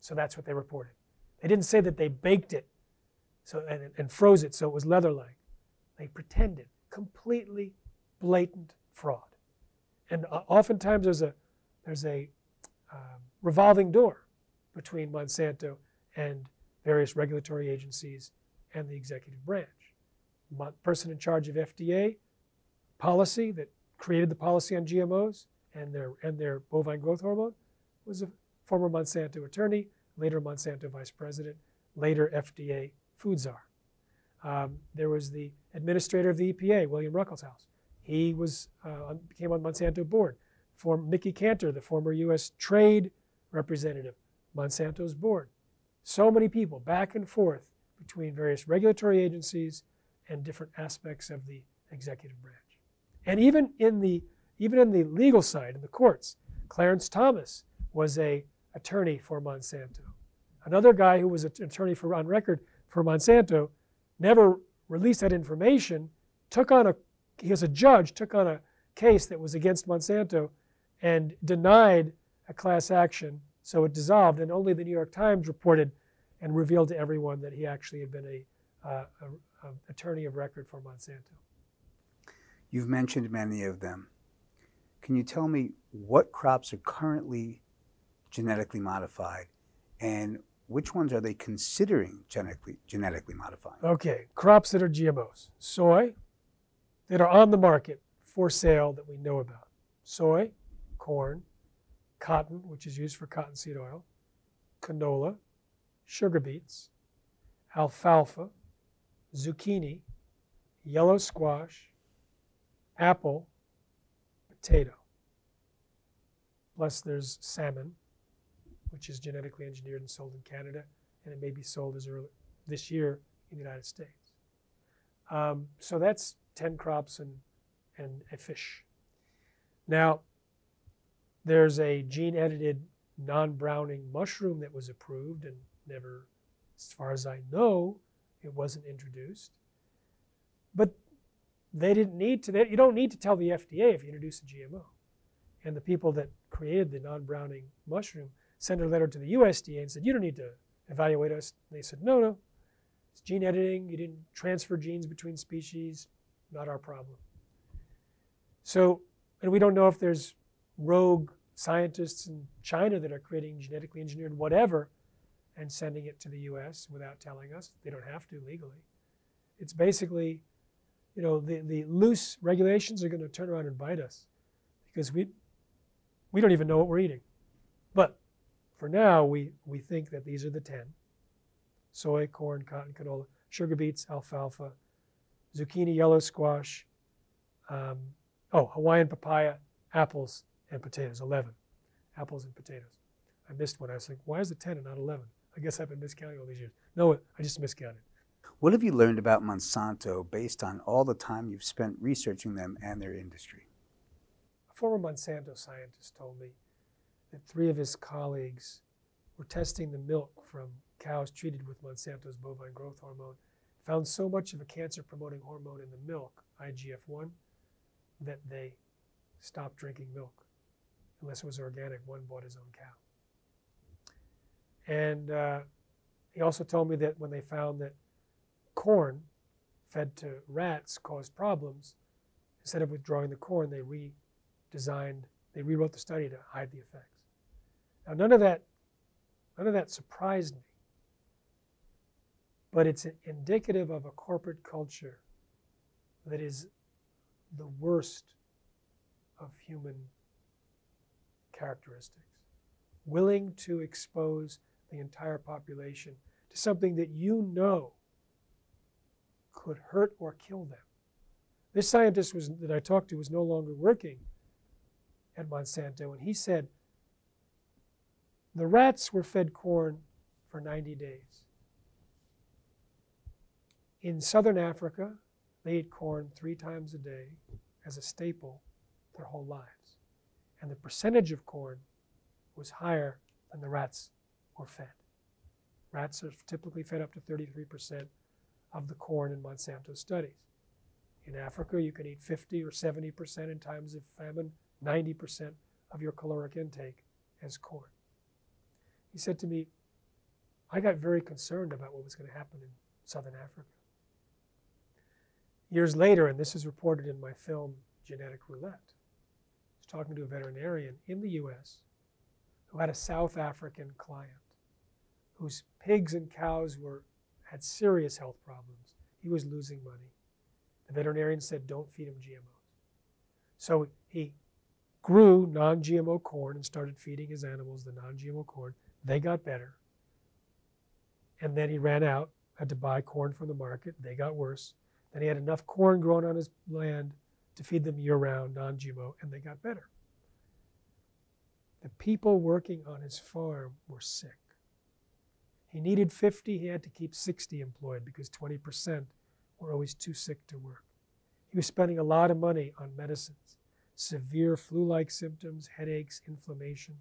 So that's what they reported. They didn't say that they baked it and froze it so it was leather-like. They pretended. Completely blatant fraud. And oftentimes there's a revolving door between Monsanto and various regulatory agencies and the executive branch. The person in charge of FDA policy that created the policy on GMOs and their bovine growth hormone was a former Monsanto attorney, later Monsanto vice president, later FDA food czar. There was the administrator of the EPA, William Ruckelshaus. He became on Monsanto board. Mickey Cantor, the former U.S. trade representative, Monsanto's board. So many people back and forth between various regulatory agencies and different aspects of the executive branch. And even in the legal side, in the courts, Clarence Thomas was an attorney for Monsanto. Another guy who was an attorney on record for Monsanto never released that information, he was a judge, took on a case that was against Monsanto and denied a class action, so it dissolved, and only the New York Times reported and revealed to everyone that he actually had been a an attorney of record for Monsanto. You've mentioned many of them. Can you tell me what crops are currently genetically modified and which ones are they considering genetically modifying? Okay, crops that are GMOs. Soy, that are on the market for sale that we know about. Soy, corn, cotton, which is used for cottonseed oil, canola, sugar beets, alfalfa, zucchini, yellow squash, apple, potato. Plus there's salmon, which is genetically engineered and sold in Canada, and it may be sold as early this year in the United States. So that's 10 crops and a fish. Now, there's a gene-edited non-browning mushroom that was approved and never, as far as I know, it wasn't introduced. But they didn't need to, you don't need to tell the FDA if you introduce a GMO. And the people that created the non-browning mushroom sent a letter to the USDA and said, you don't need to evaluate us. And they said, no, no, it's gene editing. You didn't transfer genes between species. Not our problem. So, and we don't know if there's rogue scientists in China that are creating genetically engineered whatever and sending it to the US without telling us. They don't have to legally. It's basically, you know, the loose regulations are going to turn around and bite us because we don't even know what we're eating. But for now, we think that these are the 10. Soy, corn, cotton, canola, sugar beets, alfalfa, zucchini, yellow squash, Hawaiian papaya, apples, and potatoes, 11. Apples and potatoes. I missed one. I was like, why is it 10 and not 11? I guess I've been miscounting all these years. No, I just miscounted. What have you learned about Monsanto based on all the time you've spent researching them and their industry? A former Monsanto scientist told me that 3 of his colleagues were testing the milk from cows treated with Monsanto's bovine growth hormone, found so much of a cancer-promoting hormone in the milk, IGF-1, that they stopped drinking milk. Unless it was organic, one bought his own cow. And he also told me that when they found that corn fed to rats caused problems, instead of withdrawing the corn, they rewrote the study to hide the effects. Now, none of that surprised me, but it's indicative of a corporate culture that is the worst of human characteristics, willing to expose the entire population to something that you know could hurt or kill them. This scientist that I talked to was no longer working at Monsanto, and he said the rats were fed corn for 90 days. In southern Africa, they eat corn 3 times a day as a staple their whole lives. And the percentage of corn was higher than the rats were fed. Rats are typically fed up to 33% of the corn in Monsanto studies. In Africa, you can eat 50 or 70% in times of famine, 90% of your caloric intake as corn. He said to me, I got very concerned about what was going to happen in southern Africa. Years later, and this is reported in my film, Genetic Roulette, I was talking to a veterinarian in the US who had a South African client whose pigs and cows had serious health problems. He was losing money. The veterinarian said, don't feed him GMOs. So he grew non-GMO corn and started feeding his animals the non-GMO corn. They got better. And then he ran out, had to buy corn from the market. They got worse. Then he had enough corn grown on his land to feed them year-round, non-GMO, and they got better. The people working on his farm were sick. He needed 50. He had to keep 60 employed because 20% were always too sick to work. He was spending a lot of money on medicines, severe flu-like symptoms, headaches, inflammation.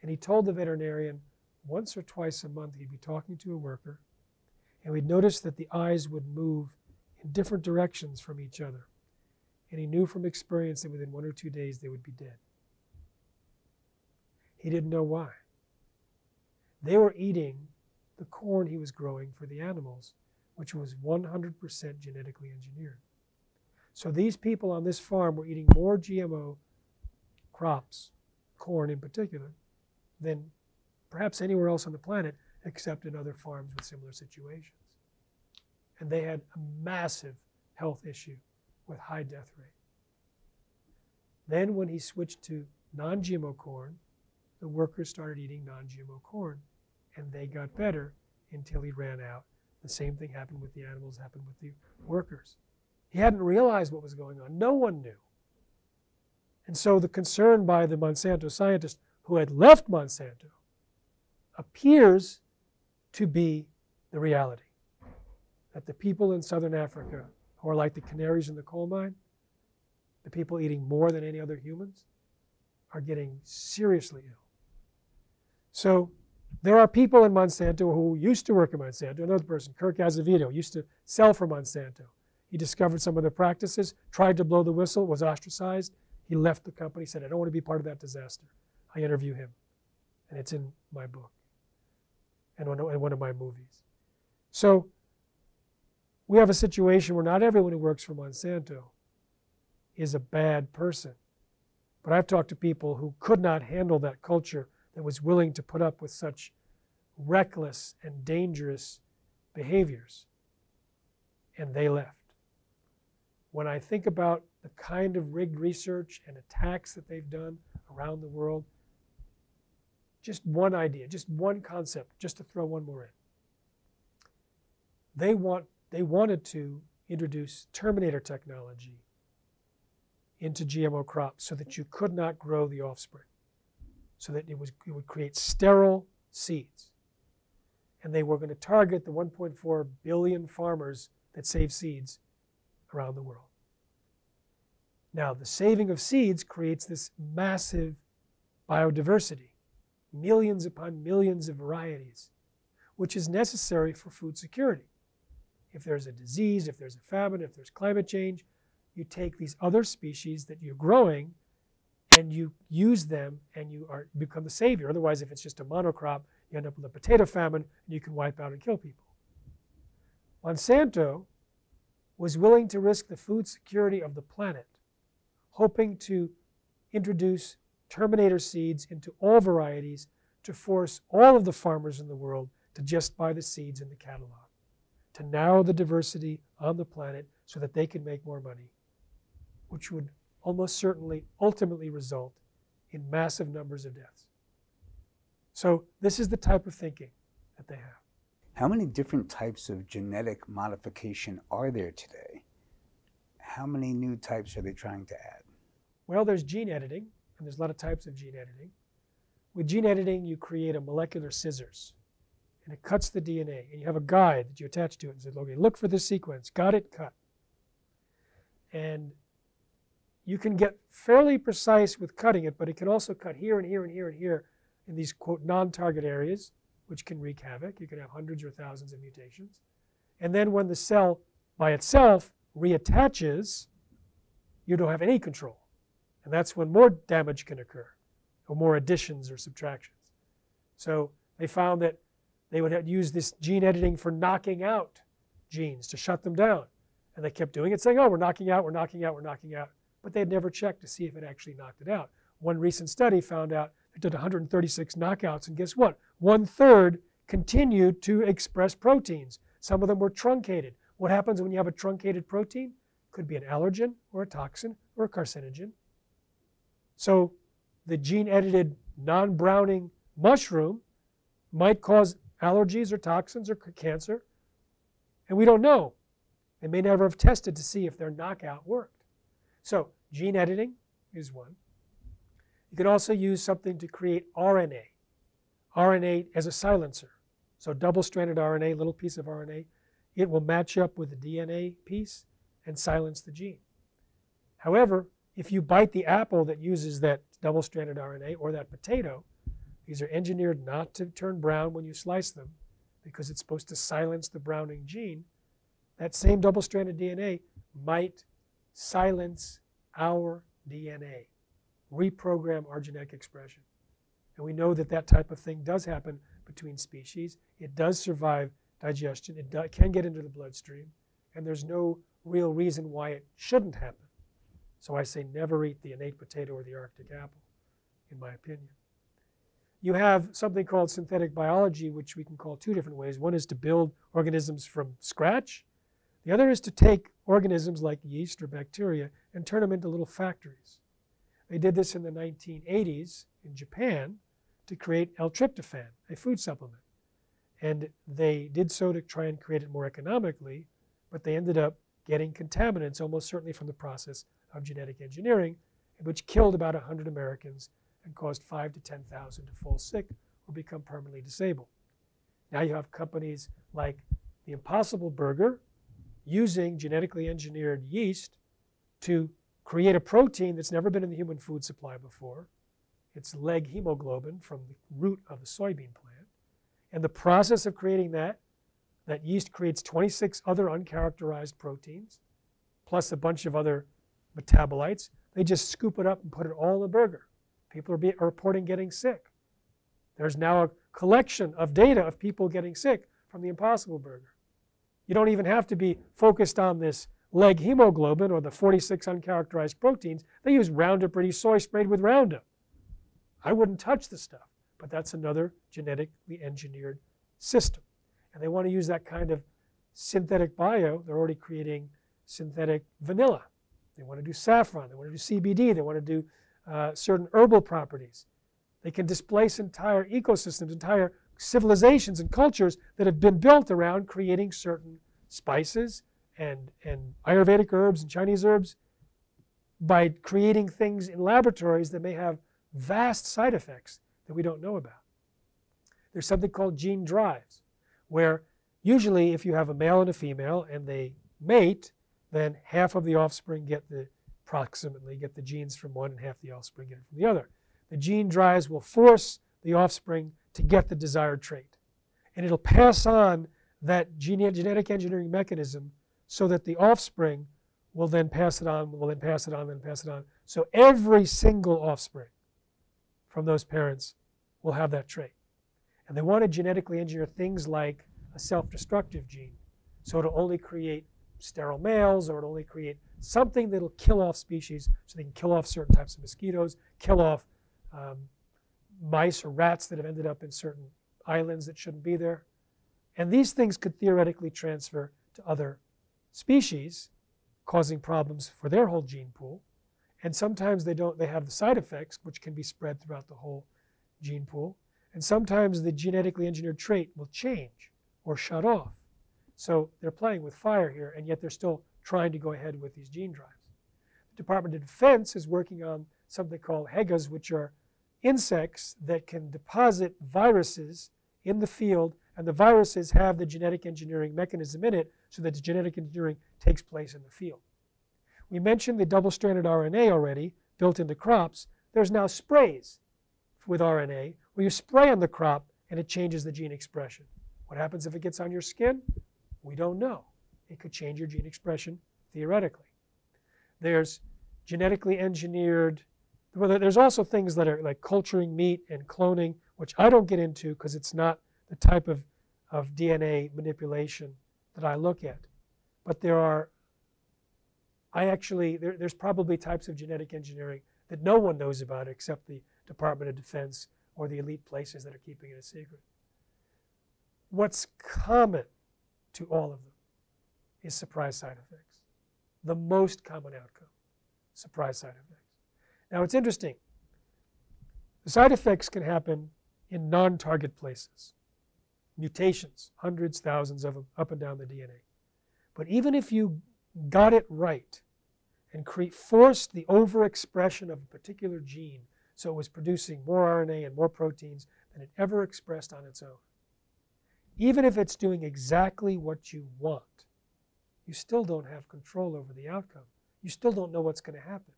And he told the veterinarian once or twice a month he'd be talking to a worker, and we'd notice that the eyes would move in different directions from each other. And he knew from experience that within 1 or 2 days they would be dead. He didn't know why. They were eating the corn he was growing for the animals, which was 100% genetically engineered. So these people on this farm were eating more GMO crops, corn in particular, than perhaps anywhere else on the planet, except in other farms with similar situations. And they had a massive health issue with high death rate. Then when he switched to non-GMO corn, the workers started eating non-GMO corn, and they got better until he ran out. The same thing happened with the animals, happened with the workers. He hadn't realized what was going on. No one knew. And so the concern by the Monsanto scientist who had left Monsanto appears to be the reality, that the people in southern Africa who are like the canaries in the coal mine, the people eating more than any other humans, are getting seriously ill. So there are people in Monsanto who used to work at Monsanto. Another person, Kirk Azevedo, used to sell for Monsanto. He discovered some of their practices, tried to blow the whistle, was ostracized. He left the company, said, I don't want to be part of that disaster. I interview him, and it's in my book and in one of my movies. So we have a situation where not everyone who works for Monsanto is a bad person. But I've talked to people who could not handle that culture that was willing to put up with such reckless and dangerous behaviors, and they left. When I think about the kind of rigged research and attacks that they've done around the world, just one idea, just one concept, just to throw one more in. They wanted to introduce Terminator technology into GMO crops so that you could not grow the offspring, so that it would create sterile seeds. And they were going to target the 1.4 billion farmers that save seeds around the world. Now, the saving of seeds creates this massive biodiversity, millions upon millions of varieties, which is necessary for food security. If there's a disease, if there's a famine, if there's climate change, you take these other species that you're growing and you use them and you become the savior. Otherwise, if it's just a monocrop, you end up with a potato famine and you can wipe out and kill people. Monsanto was willing to risk the food security of the planet, hoping to introduce Terminator seeds into all varieties to force all of the farmers in the world to just buy the seeds in the catalog, to narrow the diversity on the planet so that they can make more money, which would almost certainly ultimately result in massive numbers of deaths. So this is the type of thinking that they have. How many different types of genetic modification are there today? How many new types are they trying to add? Well, there's gene editing, and there's a lot of types of gene editing. With gene editing, you create a molecular scissors, and it cuts the DNA, and you have a guide that you attach to it and say, okay, look for this sequence, got it, cut. And you can get fairly precise with cutting it, but it can also cut here and here and here and here in these, quote, non-target areas, which can wreak havoc. You can have hundreds or thousands of mutations. And then when the cell by itself reattaches, you don't have any control. And that's when more damage can occur, or more additions or subtractions. So they found that they would use this gene editing for knocking out genes to shut them down. And they kept doing it, saying, oh, we're knocking out, we're knocking out, we're knocking out. But they had never checked to see if it actually knocked it out. One recent study found out they did 136 knockouts, and guess what? 1/3 continued to express proteins. Some of them were truncated. What happens when you have a truncated protein? Could be an allergen or a toxin or a carcinogen. So the gene-edited non-browning mushroom might cause allergies or toxins or cancer, and we don't know. They may never have tested to see if their knockout worked. So gene editing is one. You can also use something to create RNA. RNA as a silencer. So double-stranded RNA, little piece of RNA, it will match up with the DNA piece and silence the gene. However, if you bite the apple that uses that double-stranded RNA or that potato, these are engineered not to turn brown when you slice them because it's supposed to silence the browning gene. That same double-stranded DNA might silence our DNA, reprogram our genetic expression. And we know that that type of thing does happen between species. It does survive digestion. It can get into the bloodstream, and there's no real reason why it shouldn't happen. So I say never eat the innate potato or the Arctic apple, in my opinion. You have something called synthetic biology, which we can call two different ways. One is to build organisms from scratch. The other is to take organisms like yeast or bacteria and turn them into little factories. They did this in the 1980s in Japan to create L-tryptophan, a food supplement. And they did so to try and create it more economically, but they ended up getting contaminants almost certainly from the process of genetic engineering, which killed about 100 Americans and caused 5 to 10,000 to fall sick or become permanently disabled. Now you have companies like the Impossible Burger using genetically engineered yeast to create a protein that's never been in the human food supply before. It's leg hemoglobin from the root of the soybean plant. And the process of creating that yeast creates 26 other uncharacterized proteins, plus a bunch of other metabolites. They just scoop it up and put it all in the burger. People are reporting getting sick. There's now a collection of data of people getting sick from the Impossible Burger. You don't even have to be focused on this leg hemoglobin or the 46 uncharacterized proteins. They use Roundup Ready soy sprayed with Roundup. I wouldn't touch the stuff, but that's another genetically engineered system. And they want to use that kind of synthetic bio. They're already creating synthetic vanilla. They want to do saffron. They want to do CBD. They want to do certain herbal properties. They can displace entire ecosystems, entire civilizations and cultures that have been built around creating certain spices and Ayurvedic herbs and Chinese herbs by creating things in laboratories that may have vast side effects that we don't know about. There's something called gene drives, where usually if you have a male and a female and they mate, then half of the offspring approximately get the genes from one and half the offspring get it from the other. The gene drives will force the offspring to get the desired trait. And it'll pass on that genetic engineering mechanism so that the offspring will then pass it on, will then pass it on, then pass it on. So every single offspring from those parents will have that trait. And they want to genetically engineer things like a self-destructive gene. So it'll only create sterile males, or it'll only create something that'll kill off species, so they can kill off certain types of mosquitoes, kill off mice or rats that have ended up in certain islands that shouldn't be there. And these things could theoretically transfer to other species, causing problems for their whole gene pool. And sometimes they have the side effects, which can be spread throughout the whole gene pool. And sometimes the genetically engineered trait will change or shut off. So they're playing with fire here, and yet they're still trying to go ahead with these gene drives. The Department of Defense is working on something called HEGAs, which are insects that can deposit viruses in the field, and the viruses have the genetic engineering mechanism in it so that the genetic engineering takes place in the field. We mentioned the double-stranded RNA already built into crops. There's now sprays with RNA where you spray on the crop and it changes the gene expression. What happens if it gets on your skin? We don't know. It could change your gene expression theoretically. There's genetically engineered, well, there's also things that are like culturing meat and cloning, which I don't get into because it's not the type of DNA manipulation that I look at. But there's probably types of genetic engineering that no one knows about except the Department of Defense or the elite places that are keeping it a secret. What's common to all of them is surprise side effects. The most common outcome, surprise side effects. Now it's interesting. The side effects can happen in non-target places. Mutations, hundreds, thousands of them up and down the DNA. But even if you got it right and forced the overexpression of a particular gene so it was producing more RNA and more proteins than it ever expressed on its own, even if it's doing exactly what you want, you still don't have control over the outcome. You still don't know what's going to happen.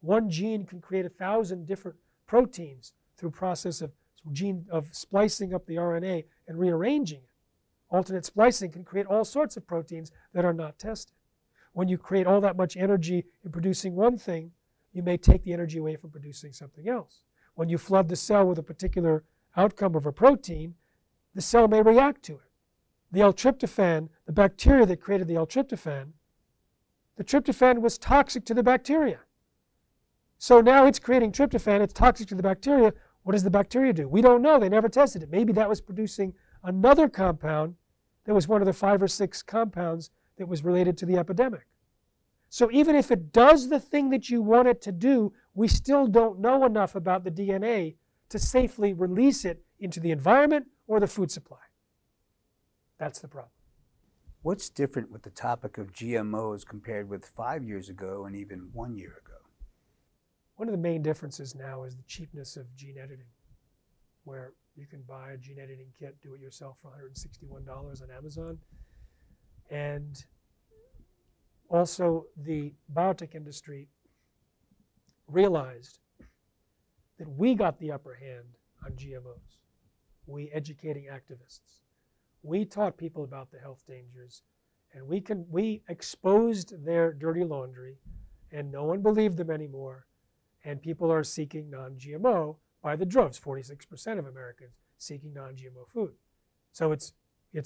One gene can create 1,000 different proteins through process of splicing up the RNA and rearranging it. Alternate splicing can create all sorts of proteins that are not tested. When you create all that much energy in producing one thing, you may take the energy away from producing something else. When you flood the cell with a particular outcome of a protein, the cell may react to it. the L-tryptophan, the bacteria that created the tryptophan was toxic to the bacteria. So now it's creating tryptophan, it's toxic to the bacteria. What does the bacteria do? We don't know. They never tested it. Maybe that was producing another compound that was one of the 5 or 6 compounds that was related to the epidemic. So even if it does the thing that you want it to do, we still don't know enough about the DNA to safely release it into the environment or the food supply. That's the problem. What's different with the topic of GMOs compared with 5 years ago and even 1 year ago? One of the main differences now is the cheapness of gene editing, where you can buy a gene editing kit, do it yourself for $161 on Amazon. And also the biotech industry realized that we got the upper hand on GMOs. We educating activists. We taught people about the health dangers, and we exposed their dirty laundry, and no one believed them anymore. And people are seeking non-GMO by the droves. 46% of Americans seeking non-GMO food. So it's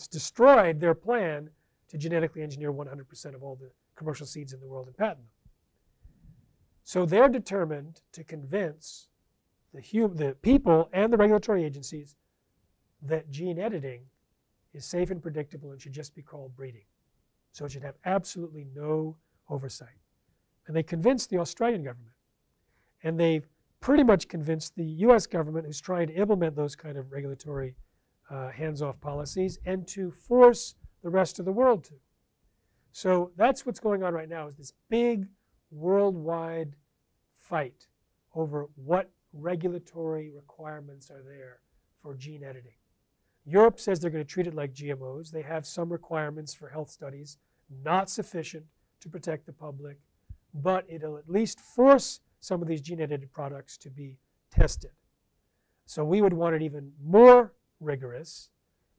destroyed their plan to genetically engineer 100% of all the commercial seeds in the world and patent them. So they're determined to convince the people and the regulatory agencies that gene editing is safe and predictable and should just be called breeding. So it should have absolutely no oversight. And they convinced the Australian government. And they've pretty much convinced the US government, who's trying to implement those kind of regulatory hands-off policies and to force the rest of the world to. So that's what's going on right now, is this big worldwide fight over what regulatory requirements are there for gene editing. Europe says they're going to treat it like GMOs. They have some requirements for health studies, not sufficient to protect the public, but it'll at least force some of these gene-edited products to be tested. So we would want it even more rigorous,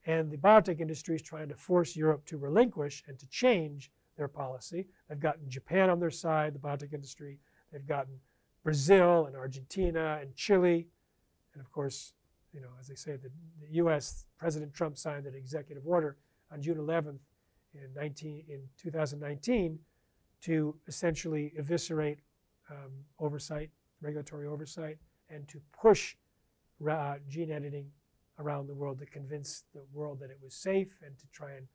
and the biotech industry is trying to force Europe to relinquish and to change their policy. They've gotten Japan on their side, the biotech industry. They've gotten Brazil and Argentina and Chile, and of course, you know, as they say, the U.S. President Trump signed an executive order on June 11th in 2019 to essentially eviscerate oversight, regulatory oversight, and to push gene editing around the world to convince the world that it was safe and to try and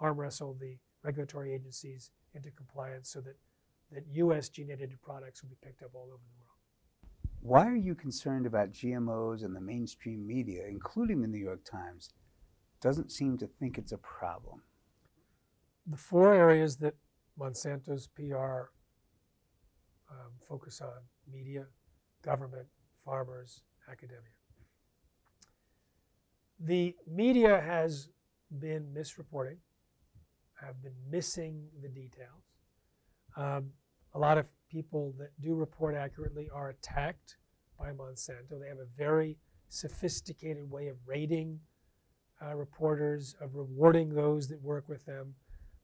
arm wrestle the regulatory agencies into compliance so that, U.S. gene-edited products would be picked up all over the world. Why are you concerned about GMOs and the mainstream media, including the New York Times, doesn't seem to think it's a problem? The four areas that Monsanto's PR focus on: media, government, farmers, academia. The media has been misreporting, have been missing the details. A lot of people that do report accurately are attacked by Monsanto. They have a very sophisticated way of rating reporters, of rewarding those that work with them.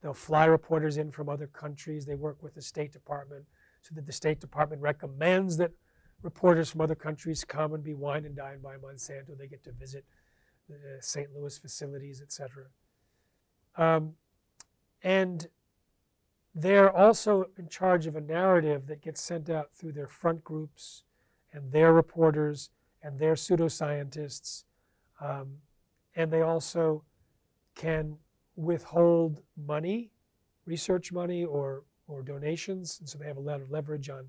They'll fly reporters in from other countries. They work with the State Department, so that the State Department recommends that reporters from other countries come and be wined and dined by Monsanto. They get to visit the St. Louis facilities, etc. And they're also in charge of a narrative that gets sent out through their front groups and their reporters and their pseudoscientists. And they also can withhold money, research money, or donations, and so they have a lot of leverage on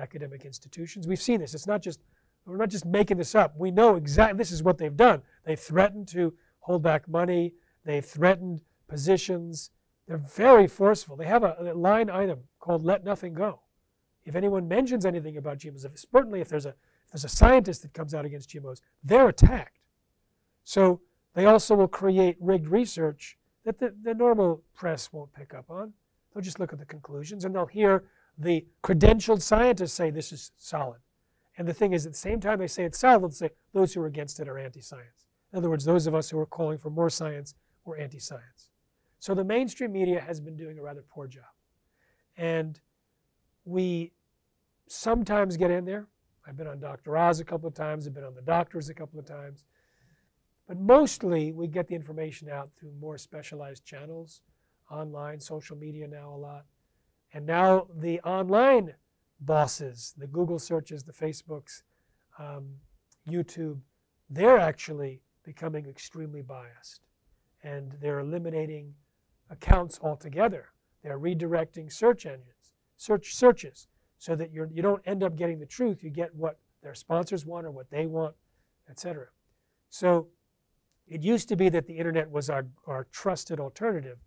academic institutions. We've seen this. It's not just, we're not just making this up. We know exactly this is what they've done. They threatened to hold back money. They threatened positions. They're very forceful. They have a line item called "Let Nothing Go." If anyone mentions anything about GMOs, certainly if there's a scientist that comes out against GMOs, they're attacked. So they also will create rigged research that the normal press won't pick up on. They'll just look at the conclusions, and they'll hear the credentialed scientists say this is solid. And the thing is, at the same time they say it's solid, they'll say those who are against it are anti-science. In other words, those of us who are calling for more science were anti-science. So the mainstream media has been doing a rather poor job. And we sometimes get in there. I've been on Dr. Oz a couple of times. I've been on The Doctors a couple of times. But mostly we get the information out through more specialized channels, online, social media now a lot. And now the online bosses, the Google searches, the Facebooks, YouTube, they're actually becoming extremely biased. And they're eliminating accounts altogether. They're redirecting search engines, searches, so that you don't end up getting the truth. You get what their sponsors want or what they want, etc. So it used to be that the internet was our trusted alternative.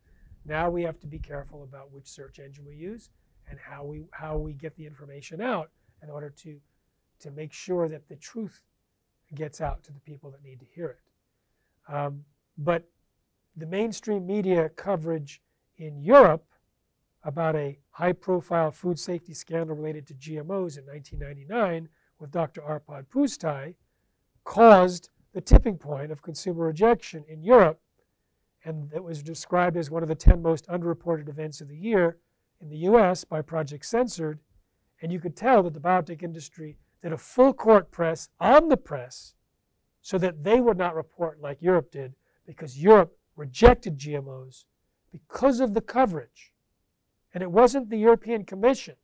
Now we have to be careful about which search engine we use and how we get the information out in order to make sure that the truth gets out to the people that need to hear it. But the mainstream media coverage in Europe about a high-profile food safety scandal related to GMOs in 1999 with Dr. Árpád Pusztai caused the tipping point of consumer rejection in Europe, and it was described as one of the 10 most underreported events of the year in the US by Project Censored. And you could tell that the biotech industry did a full court press on the press so that they would not report like Europe did, because Europe rejected GMOs because of the coverage. And it wasn't the European Commission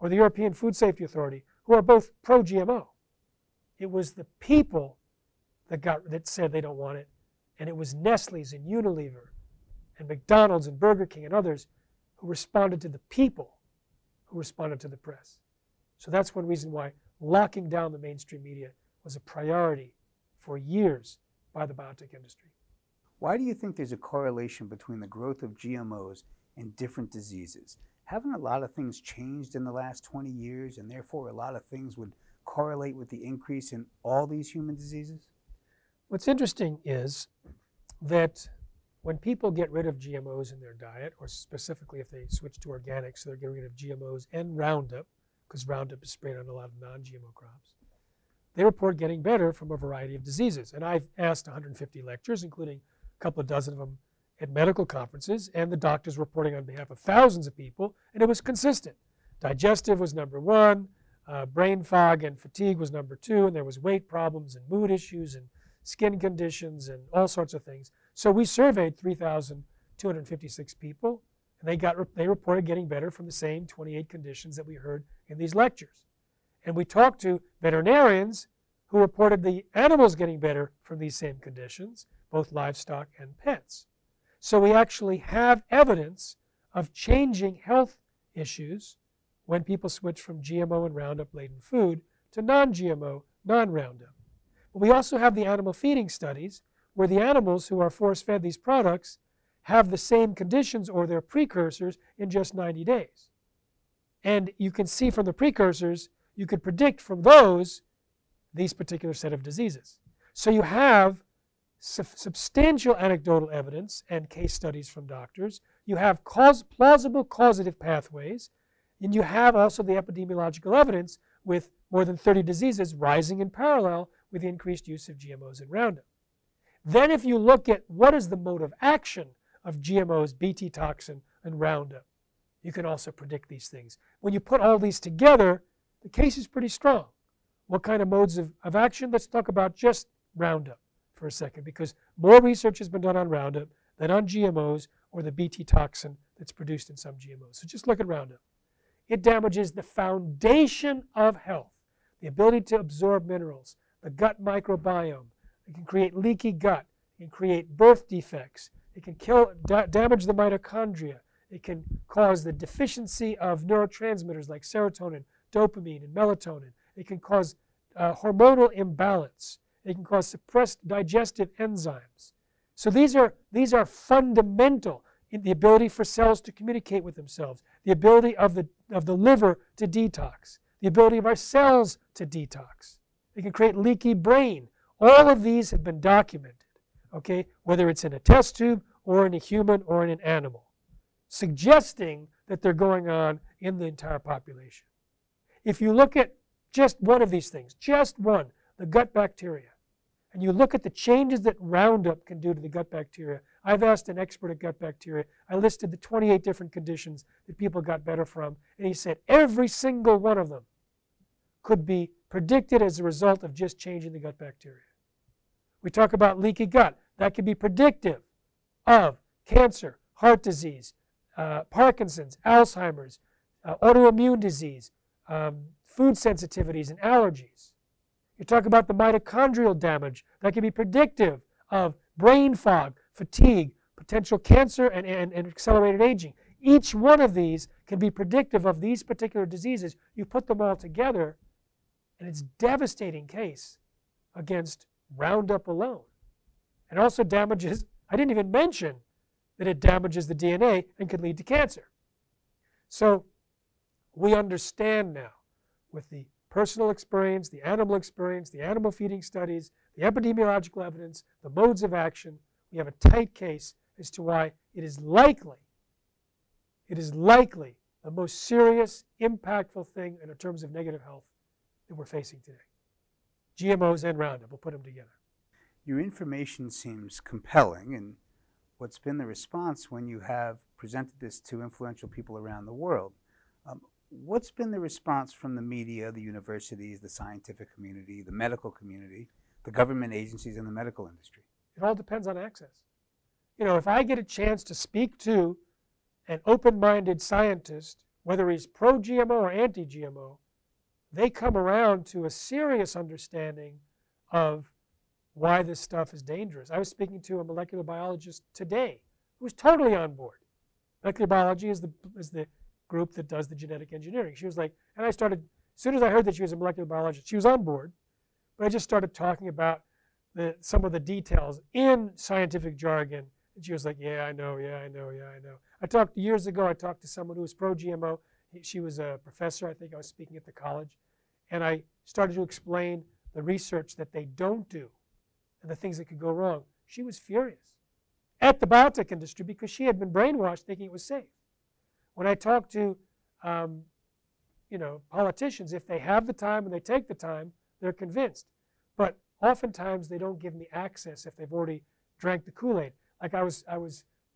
or the European Food Safety Authority, who are both pro-GMO. It was the people that said they don't want it. And it was Nestle's and Unilever and McDonald's and Burger King and others who responded to the people who responded to the press. So that's one reason why locking down the mainstream media was a priority for years by the biotech industry. Why do you think there's a correlation between the growth of GMOs and different diseases? Haven't a lot of things changed in the last 20 years, and therefore a lot of things would correlate with the increase in all these human diseases? What's interesting is that when people get rid of GMOs in their diet, or specifically if they switch to organic, so they're getting rid of GMOs and Roundup, because Roundup is sprayed on a lot of non-GMO crops, they report getting better from a variety of diseases. And I've asked 150 lectures, including a couple of dozen of them at medical conferences, and the doctors reporting on behalf of thousands of people, and it was consistent. Digestive was number 1, brain fog and fatigue was number 2, and there was weight problems and mood issues and skin conditions and all sorts of things. So we surveyed 3,256 people, and they reported getting better from the same 28 conditions that we heard in these lectures. And we talked to veterinarians who reported the animals getting better from these same conditions, both livestock and pets. So we actually have evidence of changing health issues when people switch from GMO and Roundup-laden food to non-GMO, non-Roundup. We also have the animal feeding studies, where the animals who are force-fed these products have the same conditions or their precursors in just 90 days. And you can see from the precursors, you could predict from those these particular set of diseases. So you have substantial anecdotal evidence and case studies from doctors. You have plausible causative pathways, and you have also the epidemiological evidence with more than 30 diseases rising in parallel with the increased use of GMOs and Roundup. Then if you look at what is the mode of action of GMOs, Bt toxin, and Roundup, you can also predict these things. When you put all these together, the case is pretty strong. What kind of modes of action? Let's talk about just Roundup for a second, because more research has been done on Roundup than on GMOs or the Bt toxin that's produced in some GMOs. So just look at Roundup. It damages the foundation of health, the ability to absorb minerals, the gut microbiome. It can create leaky gut. It can create birth defects. It can damage the mitochondria. It can cause the deficiency of neurotransmitters like serotonin, dopamine, and melatonin. It can cause hormonal imbalance. It can cause suppressed digestive enzymes. So these are fundamental in the ability for cells to communicate with themselves, the ability of the liver to detox, the ability of our cells to detox. It can create leaky brain. All of these have been documented, okay, whether it's in a test tube or in a human or in an animal, suggesting that they're going on in the entire population. If you look at just one of these things, just one, the gut bacteria, and you look at the changes that Roundup can do to the gut bacteria, I've asked an expert at gut bacteria, I listed the 28 different conditions that people got better from, and he said every single one of them could be predicted as a result of just changing the gut bacteria. We talk about leaky gut. That can be predictive of cancer, heart disease, Parkinson's, Alzheimer's, autoimmune disease, food sensitivities and allergies. You talk about the mitochondrial damage. That can be predictive of brain fog, fatigue, potential cancer, and accelerated aging. Each one of these can be predictive of these particular diseases. You put them all together, and it's a devastating case against Roundup alone. It also damages, I didn't even mention that it damages the DNA and could lead to cancer. So we understand now, with the personal experience, the animal feeding studies, the epidemiological evidence, the modes of action, we have a tight case as to why it is likely the most serious, impactful thing in terms of negative health that we're facing today. GMOs and Roundup, we'll put them together. Your information seems compelling, and what's been the response when you have presented this to influential people around the world? What's been the response from the media, the universities, the scientific community, the medical community, the government agencies, and the medical industry? It all depends on access. You know, if I get a chance to speak to an open-minded scientist, whether he's pro-GMO or anti-GMO, they come around to a serious understanding of why this stuff is dangerous. I was speaking to a molecular biologist today who was totally on board. Molecular biology is the group that does the genetic engineering. She was like, and I started, as soon as I heard that she was a molecular biologist, she was on board, but I just started talking about some of the details in scientific jargon. And she was like, yeah, I know. Years ago, I talked to someone who was pro-GMO. She was a professor, I think I was speaking at the college, and I started to explain the research that they don't do and the things that could go wrong. She was furious at the biotech industry because she had been brainwashed thinking it was safe. When I talk to politicians, if they have the time and they take the time, they're convinced. But oftentimes they don't give me access if they've already drank the Kool-Aid. Like I was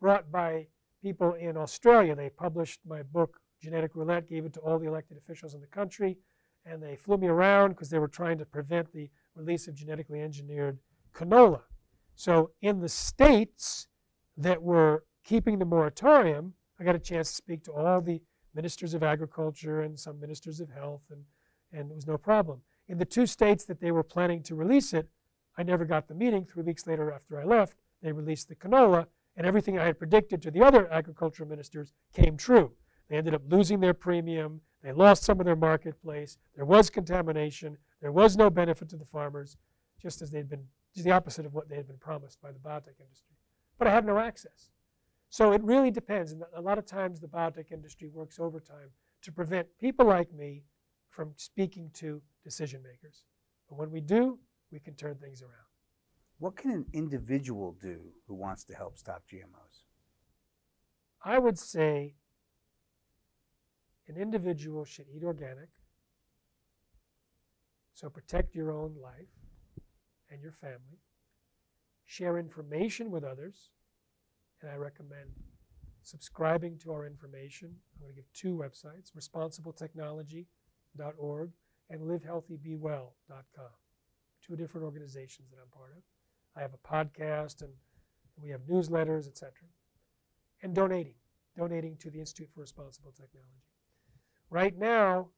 brought by people in Australia. They published my book, Genetic Roulette, gave it to all the elected officials in the country, and they flew me around because they were trying to prevent the release of genetically engineered canola. So in the states that were keeping the moratorium, I got a chance to speak to all the ministers of agriculture and some ministers of health, and it was no problem. In the two states that they were planning to release it, I never got the meeting. 3 weeks later after I left, they released the canola, and everything I had predicted to the other agricultural ministers came true. They ended up losing their premium. They lost some of their marketplace. There was contamination. There was no benefit to the farmers, just as they'd been, just the opposite of what they had been promised by the biotech industry. But I had no access. So it really depends. And a lot of times the biotech industry works overtime to prevent people like me from speaking to decision makers. But when we do, we can turn things around. What can an individual do who wants to help stop GMOs? I would say an individual should eat organic, so protect your own life and your family. Share information with others, and I recommend subscribing to our information. I'm going to give two websites, ResponsibleTechnology.org and LiveHealthyBeWell.com, two different organizations that I'm part of. I have a podcast, and we have newsletters, etc. And donating to the Institute for Responsible Technology. Right now,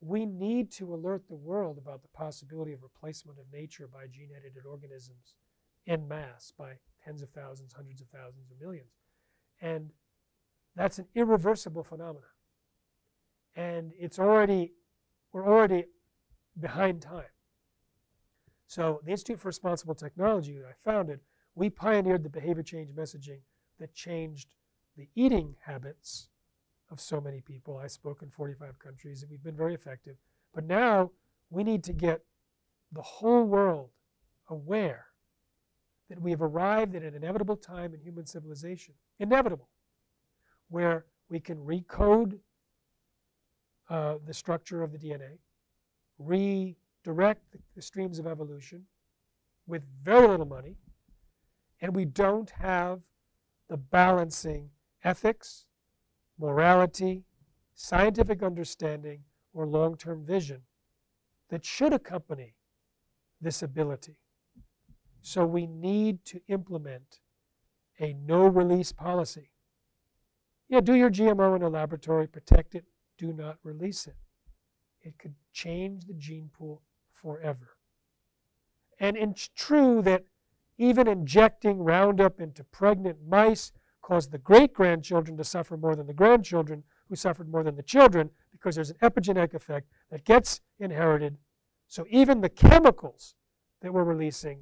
we need to alert the world about the possibility of replacement of nature by gene-edited organisms en masse by tens of thousands, hundreds of thousands, or millions. And that's an irreversible phenomenon. And we're already behind time. So the Institute for Responsible Technology that I founded, we pioneered the behavior change messaging that changed the eating habits of so many people. I spoke in 45 countries, and we've been very effective. But now we need to get the whole world aware that we have arrived at an inevitable time in human civilization, where we can recode the structure of the DNA, redirect the streams of evolution with very little money, and we don't have the balancing ethics, morality, scientific understanding, or long-term vision that should accompany this ability. So we need to implement a no-release policy. Yeah, do your GMO in a laboratory, protect it, do not release it. It could change the gene pool forever. And it's true that even injecting Roundup into pregnant mice caused the great-grandchildren to suffer more than the grandchildren, who suffered more than the children, because there's an epigenetic effect that gets inherited. So even the chemicals that we're releasing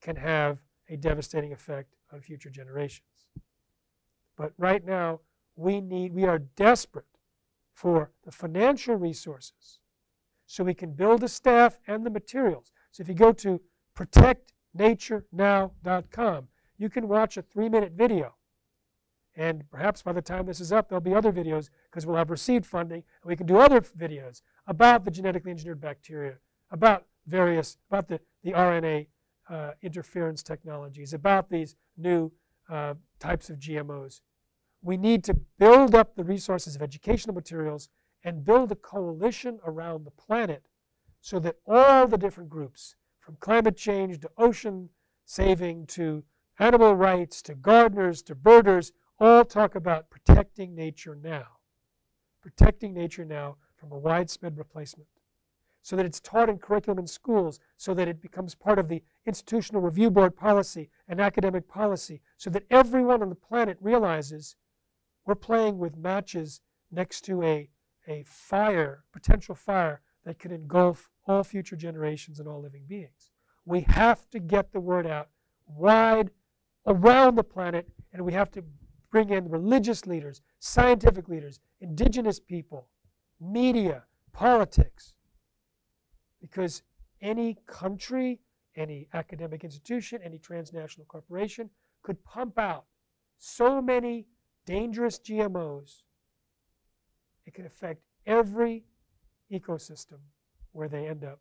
can have a devastating effect on future generations. But right now, we are desperate for the financial resources so we can build the staff and the materials. So if you go to protectnaturenow.com, you can watch a 3-minute video. And perhaps by the time this is up, there'll be other videos because we'll have received funding, and we can do other videos about the genetically engineered bacteria, about the RNA interference technologies, about these new types of GMOs. We need to build up the resources of educational materials and build a coalition around the planet so that all the different groups, from climate change to ocean saving to animal rights to gardeners to birders, all talk about protecting nature now. Protecting nature now from a widespread replacement, so that it's taught in curriculum in schools, so that it becomes part of the institutional review board policy and academic policy, so that everyone on the planet realizes we're playing with matches next to a fire, potential fire that could engulf all future generations and all living beings. We have to get the word out wide around the planet, and we have to bring in religious leaders, scientific leaders, indigenous people, media, politics. Because any country, any academic institution, any transnational corporation could pump out so many dangerous GMOs, it could affect every ecosystem where they end up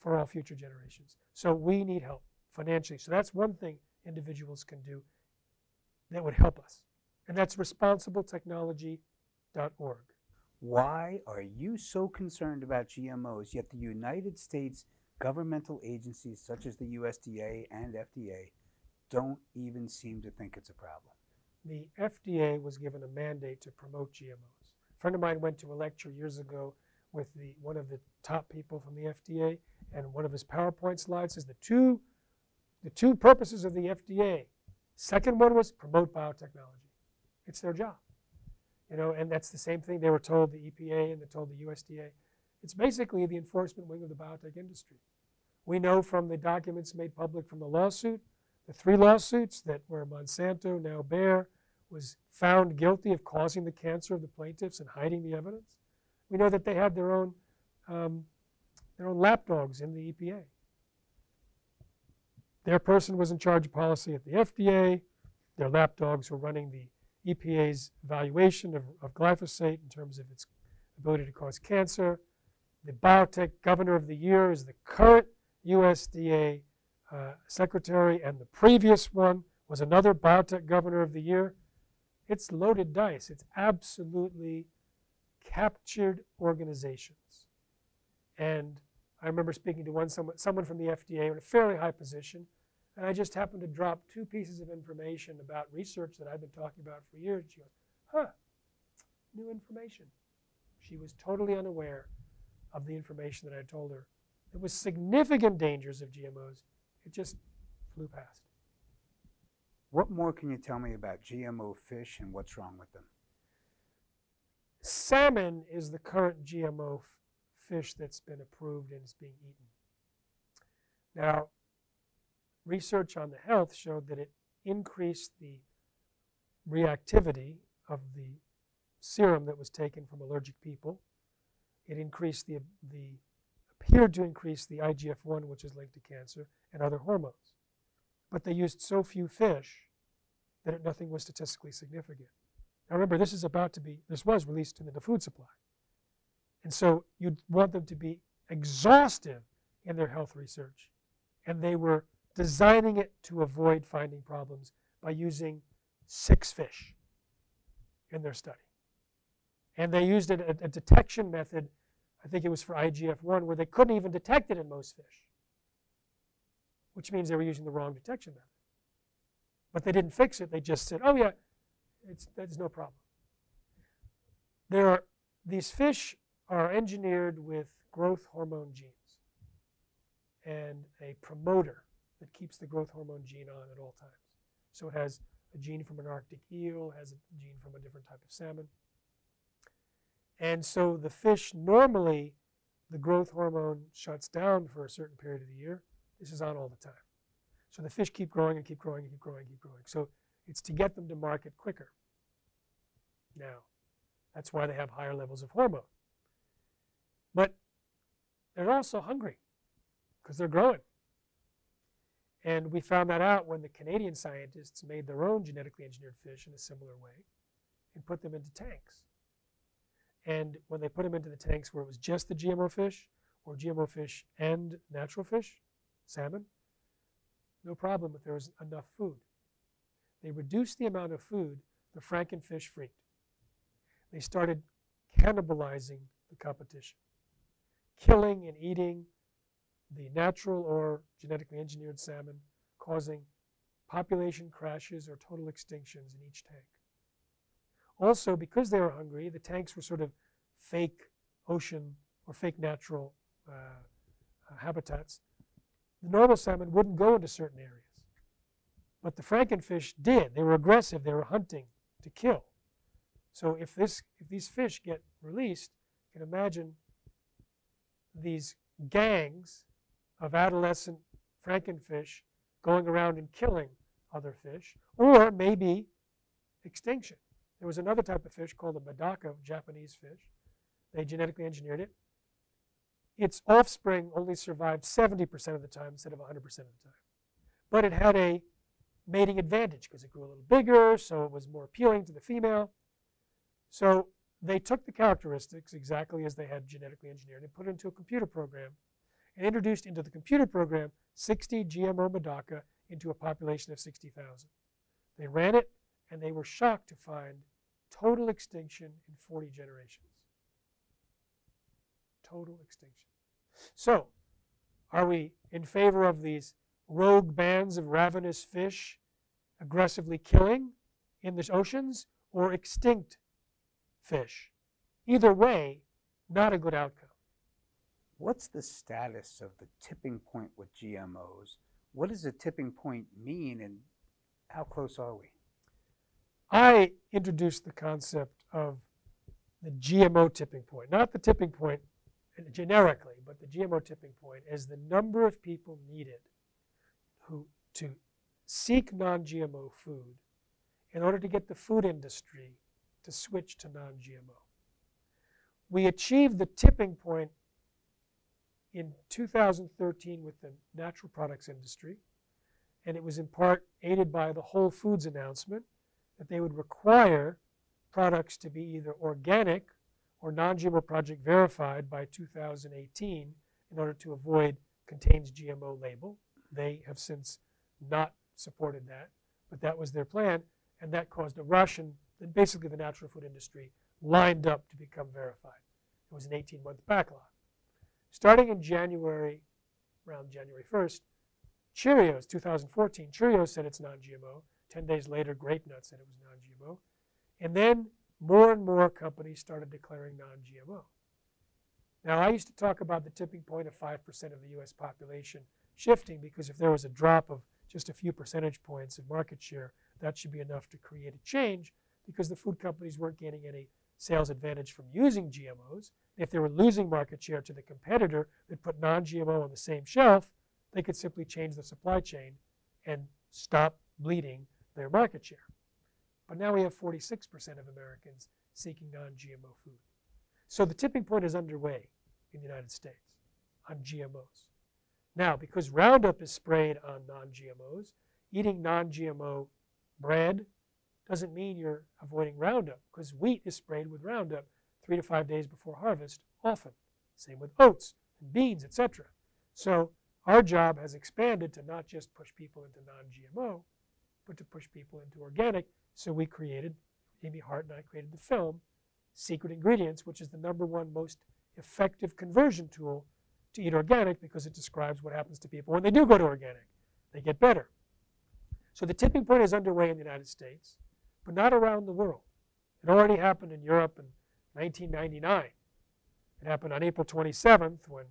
for all future generations. So we need help financially. So that's one thing individuals can do that would help us. And that's ResponsibleTechnology.org. Why are you so concerned about GMOs, yet the United States governmental agencies such as the USDA and FDA don't even seem to think it's a problem? The FDA was given a mandate to promote GMOs. A friend of mine went to a lecture years ago with one of the top people from the FDA, and one of his PowerPoint slides says the two purposes of the FDA. Second one was promote biotechnology. It's their job. You know, and that's the same thing they were told, the EPA, and they told the USDA. It's basically the enforcement wing of the biotech industry. We know from the documents made public from the lawsuit, the 3 lawsuits that where Monsanto, now Bayer, was found guilty of causing the cancer of the plaintiffs and hiding the evidence. We know that they had their own lapdogs in the EPA. Their person was in charge of policy at the FDA. Their lapdogs were running the EPA's evaluation of glyphosate in terms of its ability to cause cancer. The biotech governor of the year is the current USDA secretary, and the previous one was another biotech governor of the year. It's loaded dice. It's absolutely captured organizations. And I remember speaking to someone from the FDA in a fairly high position, and I just happened to drop 2 pieces of information about research that I've been talking about for years. She goes, huh, new information. She was totally unaware of the information that I told her. There was significant dangers of GMOs. It just flew past. What more can you tell me about GMO fish and what's wrong with them? Salmon is the current GMO fish that's been approved and is being eaten. Now, research on the health showed that it increased the reactivity of the serum that was taken from allergic people. It increased appeared to increase the IGF-1, which is linked to cancer, and other hormones. But they used so few fish that nothing was statistically significant. Now remember, this was released into the food supply. And so you'd want them to be exhaustive in their health research. And they were designing it to avoid finding problems by using 6 fish in their study. And they used a detection method, I think it was for IGF-1, where they couldn't even detect it in most fish. which means they were using the wrong detection method. But they didn't fix it. They just said, oh, yeah, that's no problem. These fish are engineered with growth hormone genes and a promoter that keeps the growth hormone gene on at all times. So it has a gene from an Arctic eel, has a gene from a different type of salmon. And so the fish, normally the growth hormone shuts down for a certain period of the year. This is on all the time. So the fish keep growing and keep growing and keep growing and keep growing. So it's to get them to market quicker. Now, that's why they have higher levels of hormone. But they're also hungry because they're growing. And we found that out when the Canadian scientists made their own genetically engineered fish in a similar way and put them into tanks. And when they put them into the tanks where it was just the GMO fish or GMO fish and natural fish, salmon, no problem if there was enough food. They reduced the amount of food, the frankenfish freaked. They started cannibalizing the competition, killing and eating the natural or genetically engineered salmon, causing population crashes or total extinctions in each tank. Also, because they were hungry, the tanks were sort of fake ocean or fake natural habitats. The normal salmon wouldn't go into certain areas. But the frankenfish did. They were aggressive. They were hunting to kill. So if these fish get released, you can imagine these gangs of adolescent frankenfish going around and killing other fish, or maybe extinction. There was another type of fish called the medaka, Japanese fish. They genetically engineered it. Its offspring only survived 70% of the time instead of 100% of the time. But it had a mating advantage because it grew a little bigger, so it was more appealing to the female. So they took the characteristics exactly as they had genetically engineered and put it into a computer program and introduced into the computer program 60 GMO medaka into a population of 60,000. They ran it, and they were shocked to find total extinction in 40 generations. Total extinction. So are we in favor of these rogue bands of ravenous fish aggressively killing in the oceans, or extinct fish? Either way, not a good outcome. What's the status of the tipping point with GMOs? What does a tipping point mean, and how close are we? I introduced the concept of the GMO tipping point, not the tipping point generically, but the GMO tipping point as the number of people needed to seek non-GMO food in order to get the food industry to switch to non-GMO. We achieved the tipping point in 2013 with the natural products industry, and it was in part aided by the Whole Foods announcement that they would require products to be either organic or non-GMO project verified by 2018 in order to avoid contains GMO label. They have since not supported that, but that was their plan, and that caused a rush, and basically the natural food industry lined up to become verified. It was an 18-month backlog. Starting in January, around January 1st, Cheerios, 2014, Cheerios said it's non-GMO. 10 days later, Grape Nuts said it was non-GMO. And then more and more companies started declaring non-GMO. Now, I used to talk about the tipping point of 5% of the US population shifting, because if there was a drop of just a few percentage points in market share, that should be enough to create a change, because the food companies weren't gaining any sales advantage from using GMOs. If they were losing market share to the competitor that put non-GMO on the same shelf, they could simply change the supply chain and stop bleeding their market share. But now we have 46% of Americans seeking non-GMO food. So the tipping point is underway in the United States on GMOs. Now, because Roundup is sprayed on non-GMOs, eating non-GMO bread doesn't mean you're avoiding Roundup, because wheat is sprayed with Roundup 3 to 5 days before harvest often. Same with oats and beans, etc. So our job has expanded to not just push people into non-GMO, but to push people into organic. So we created, Amy Hart and I created the film, Secret Ingredients, which is the #1 most effective conversion tool to eat organic, because it describes what happens to people when they do go to organic. They get better. So the tipping point is underway in the United States, but not around the world. It already happened in Europe in 1999. It happened on April 27th when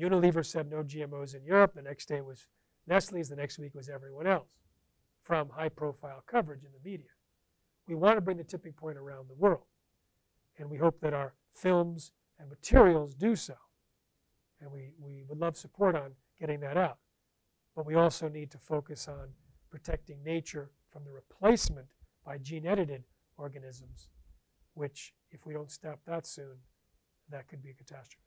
Unilever said no GMOs in Europe. The next day was Nestle's. The next week was everyone else from high-profile coverage in the media. We want to bring the tipping point around the world, and we hope that our films and materials do so. And we would love support on getting that out. But we also need to focus on protecting nature from the replacement by gene-edited organisms, which, if we don't stop that soon, that could be a catastrophe.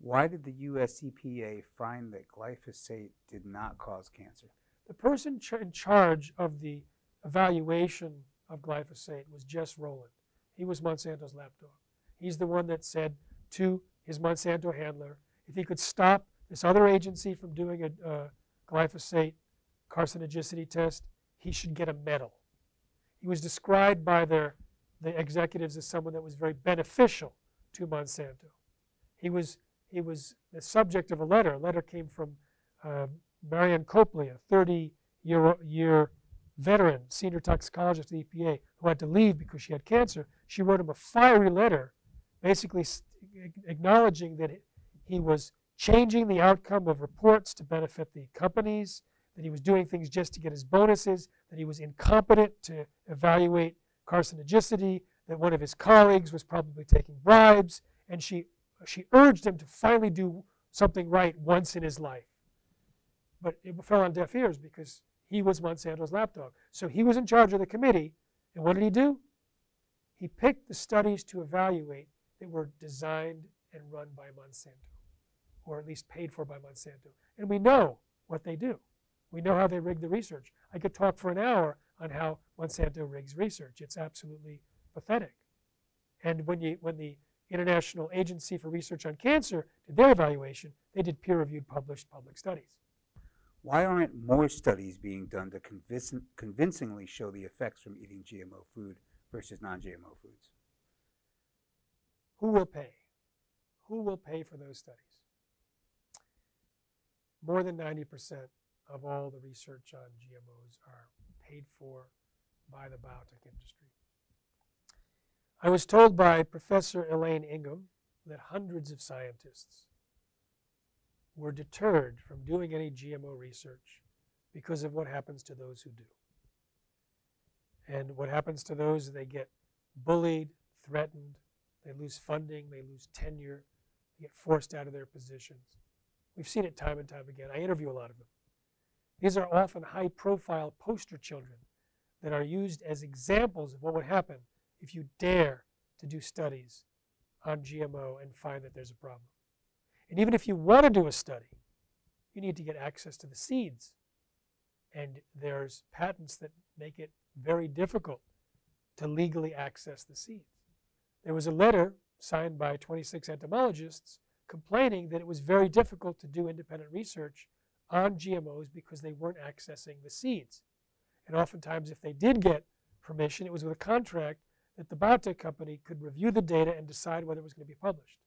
Why did the US EPA find that glyphosate did not cause cancer? The person in charge of the evaluation of glyphosate was Jess Rowland. He was Monsanto's lapdog. He's the one that said to his Monsanto handler, if he could stop this other agency from doing a glyphosate carcinogenicity test, he should get a medal. He was described by the executives as someone that was very beneficial to Monsanto. He was the subject of a letter. A letter came from Marianne Copley, a 30-year veteran, senior toxicologist at the EPA, who had to leave because she had cancer. She wrote him a fiery letter, basically acknowledging that he was changing the outcome of reports to benefit the companies, that he was doing things just to get his bonuses, that he was incompetent to evaluate carcinogenicity, that one of his colleagues was probably taking bribes, and she urged him to finally do something right once in his life. But it fell on deaf ears because he was Monsanto's lapdog. So he was in charge of the committee, and what did he do? He picked the studies to evaluate that were designed and run by Monsanto, or at least paid for by Monsanto. And we know what they do. We know how they rig the research. I could talk for an hour on how Monsanto rigs research. It's absolutely pathetic. And when the International Agency for Research on Cancer did their evaluation, they did peer-reviewed, published public studies. Why aren't more studies being done to convincingly show the effects from eating GMO food versus non-GMO foods? Who will pay? Who will pay for those studies? More than 90% of all the research on GMOs are paid for by the biotech industry. I was told by Professor Elaine Ingham that hundreds of scientists were deterred from doing any GMO research because of what happens to those who do. And what happens to those, they get bullied, threatened, they lose funding, they lose tenure, they get forced out of their positions. We've seen it time and time again. I interview a lot of them. These are often high-profile poster children that are used as examples of what would happen if you dare to do studies on GMO and find that there's a problem. And even if you want to do a study, you need to get access to the seeds. And there's patents that make it very difficult to legally access the seeds. There was a letter signed by 26 entomologists complaining that it was very difficult to do independent research on GMOs because they weren't accessing the seeds. And oftentimes, if they did get permission, it was with a contract that the biotech company could review the data and decide whether it was going to be published.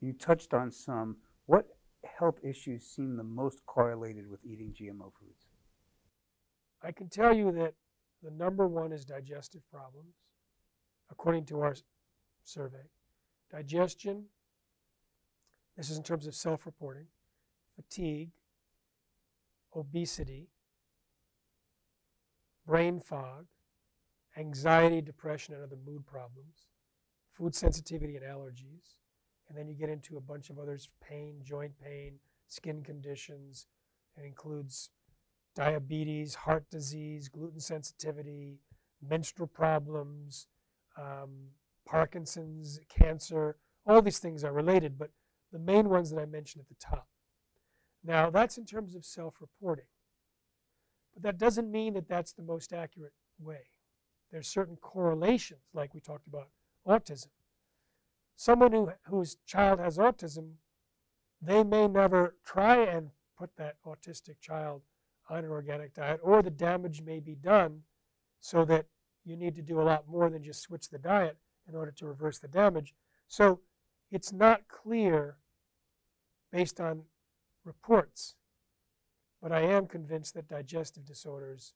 You touched on some. What health issues seem the most correlated with eating GMO foods? I can tell you that the #1 is digestive problems, according to our survey. Digestion, this is in terms of self-reporting, fatigue, obesity, brain fog, anxiety, depression, and other mood problems, food sensitivity and allergies, and then you get into a bunch of others, pain, joint pain, skin conditions. It includes diabetes, heart disease, gluten sensitivity, menstrual problems, Parkinson's, cancer. All these things are related, but the main ones that I mentioned at the top. Now, that's in terms of self-reporting, but that doesn't mean that that's the most accurate way. There's certain correlations, like we talked about autism. Someone whose child has autism, they may never try and put that autistic child on an organic diet, or the damage may be done so that you need to do a lot more than just switch the diet in order to reverse the damage. So it's not clear based on reports But I am convinced that digestive disorders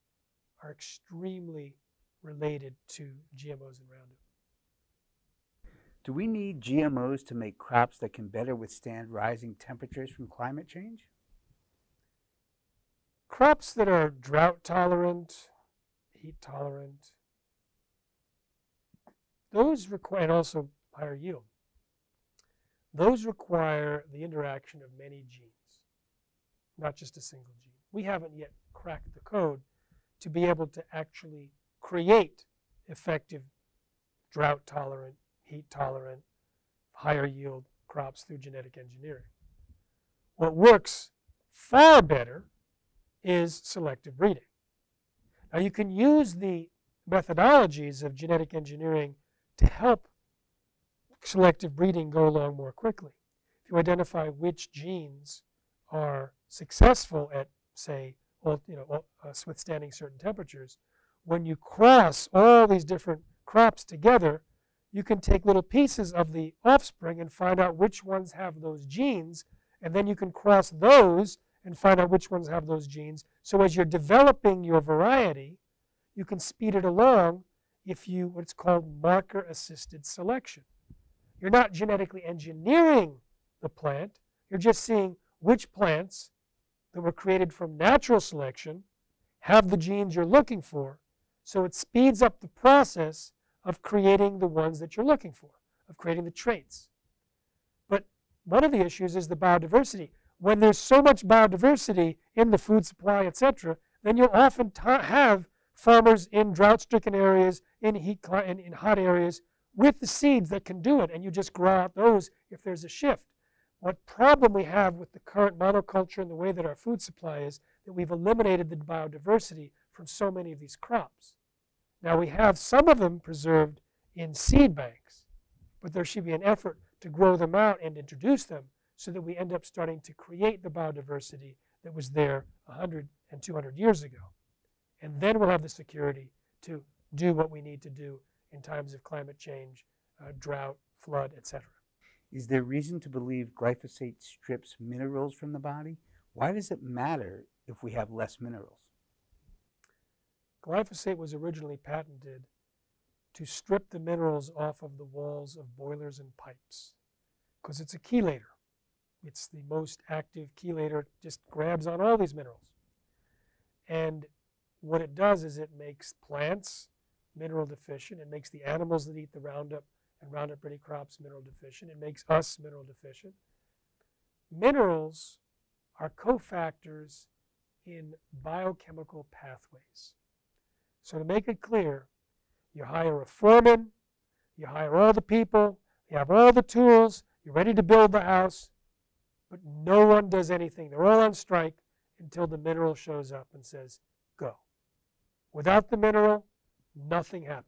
are extremely related to GMOs and Roundup. Do we need GMOs to make crops that can better withstand rising temperatures from climate change? Crops that are drought tolerant, heat tolerant, those require, and also higher yield, those require the interaction of many genes, not just a single gene. We haven't yet cracked the code to be able to actually create effective drought tolerant, heat tolerant, higher yield crops through genetic engineering. What works far better is selective breeding. Now you can use the methodologies of genetic engineering to help selective breeding go along more quickly. If you identify which genes are successful at, say, withstanding certain temperatures, when you cross all these different crops together, you can take little pieces of the offspring and find out which ones have those genes, and then you can cross those and find out which ones have those genes. So as you're developing your variety, you can speed it along if you, what's called marker-assisted selection. You're not genetically engineering the plant, you're just seeing which plants that were created from natural selection have the genes you're looking for. So it speeds up the process of creating the ones that you're looking for, of creating the traits. But one of the issues is the biodiversity. When there's so much biodiversity in the food supply, etc., then you'll often have farmers in drought-stricken areas, in hot areas, with the seeds that can do it, and you just grow out those if there's a shift. What problem we have with the current monoculture and the way that our food supply is, that we've eliminated the biodiversity from so many of these crops. Now we have some of them preserved in seed banks, but there should be an effort to grow them out and introduce them so that we end up starting to create the biodiversity that was there 100 and 200 years ago. And then we'll have the security to do what we need to do in times of climate change, drought, flood, etc. Is there reason to believe glyphosate strips minerals from the body? Why does it matter if we have less minerals? Glyphosate was originally patented to strip the minerals off of the walls of boilers and pipes because it's a chelator. It's the most active chelator. It just grabs on all these minerals. And what it does is it makes plants mineral deficient. It makes the animals that eat the Roundup and Roundup Ready crops mineral deficient. It makes us mineral deficient. Minerals are cofactors in biochemical pathways. So to make it clear, you hire a foreman, you hire all the people, you have all the tools, you're ready to build the house, but no one does anything. They're all on strike until the mineral shows up and says, go. Without the mineral, nothing happens.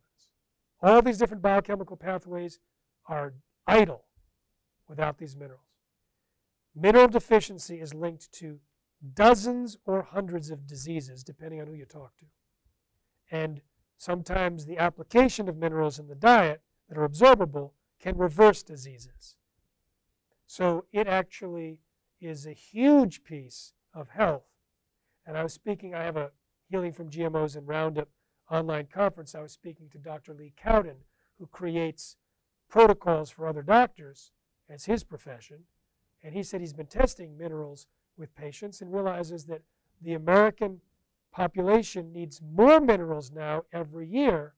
All these different biochemical pathways are idle without these minerals. Mineral deficiency is linked to dozens or hundreds of diseases, depending on who you talk to. And sometimes the application of minerals in the diet that are absorbable can reverse diseases. So it actually is a huge piece of health. And I was speaking, I have a Healing from GMOs and Roundup online conference. I was speaking to Dr. Lee Cowden, who creates protocols for other doctors as his profession. And he said he's been testing minerals with patients and realizes that the American population needs more minerals now every year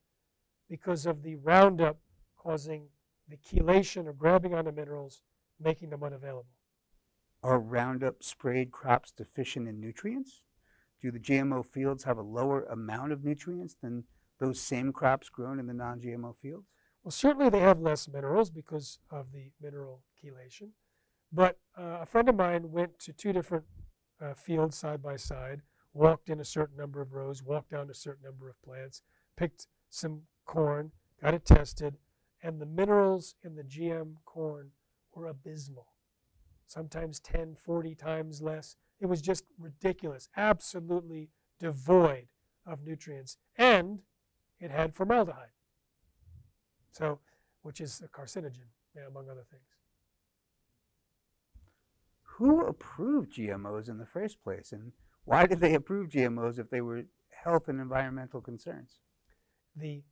because of the Roundup causing the chelation or grabbing on the minerals, making them unavailable. Are Roundup sprayed crops deficient in nutrients? Do the GMO fields have a lower amount of nutrients than those same crops grown in the non-GMO fields? Well, certainly they have less minerals because of the mineral chelation. But a friend of mine went to two different fields side by side, walked in a certain number of rows, walked down a certain number of plants, picked some corn, got it tested, and the minerals in the GM corn were abysmal. Sometimes 10, 40 times less. It was just ridiculous, absolutely devoid of nutrients. And it had formaldehyde, so, which is a carcinogen, among other things. Who approved GMOs in the first place, and Why did they approve GMOs if they were health and environmental concerns? The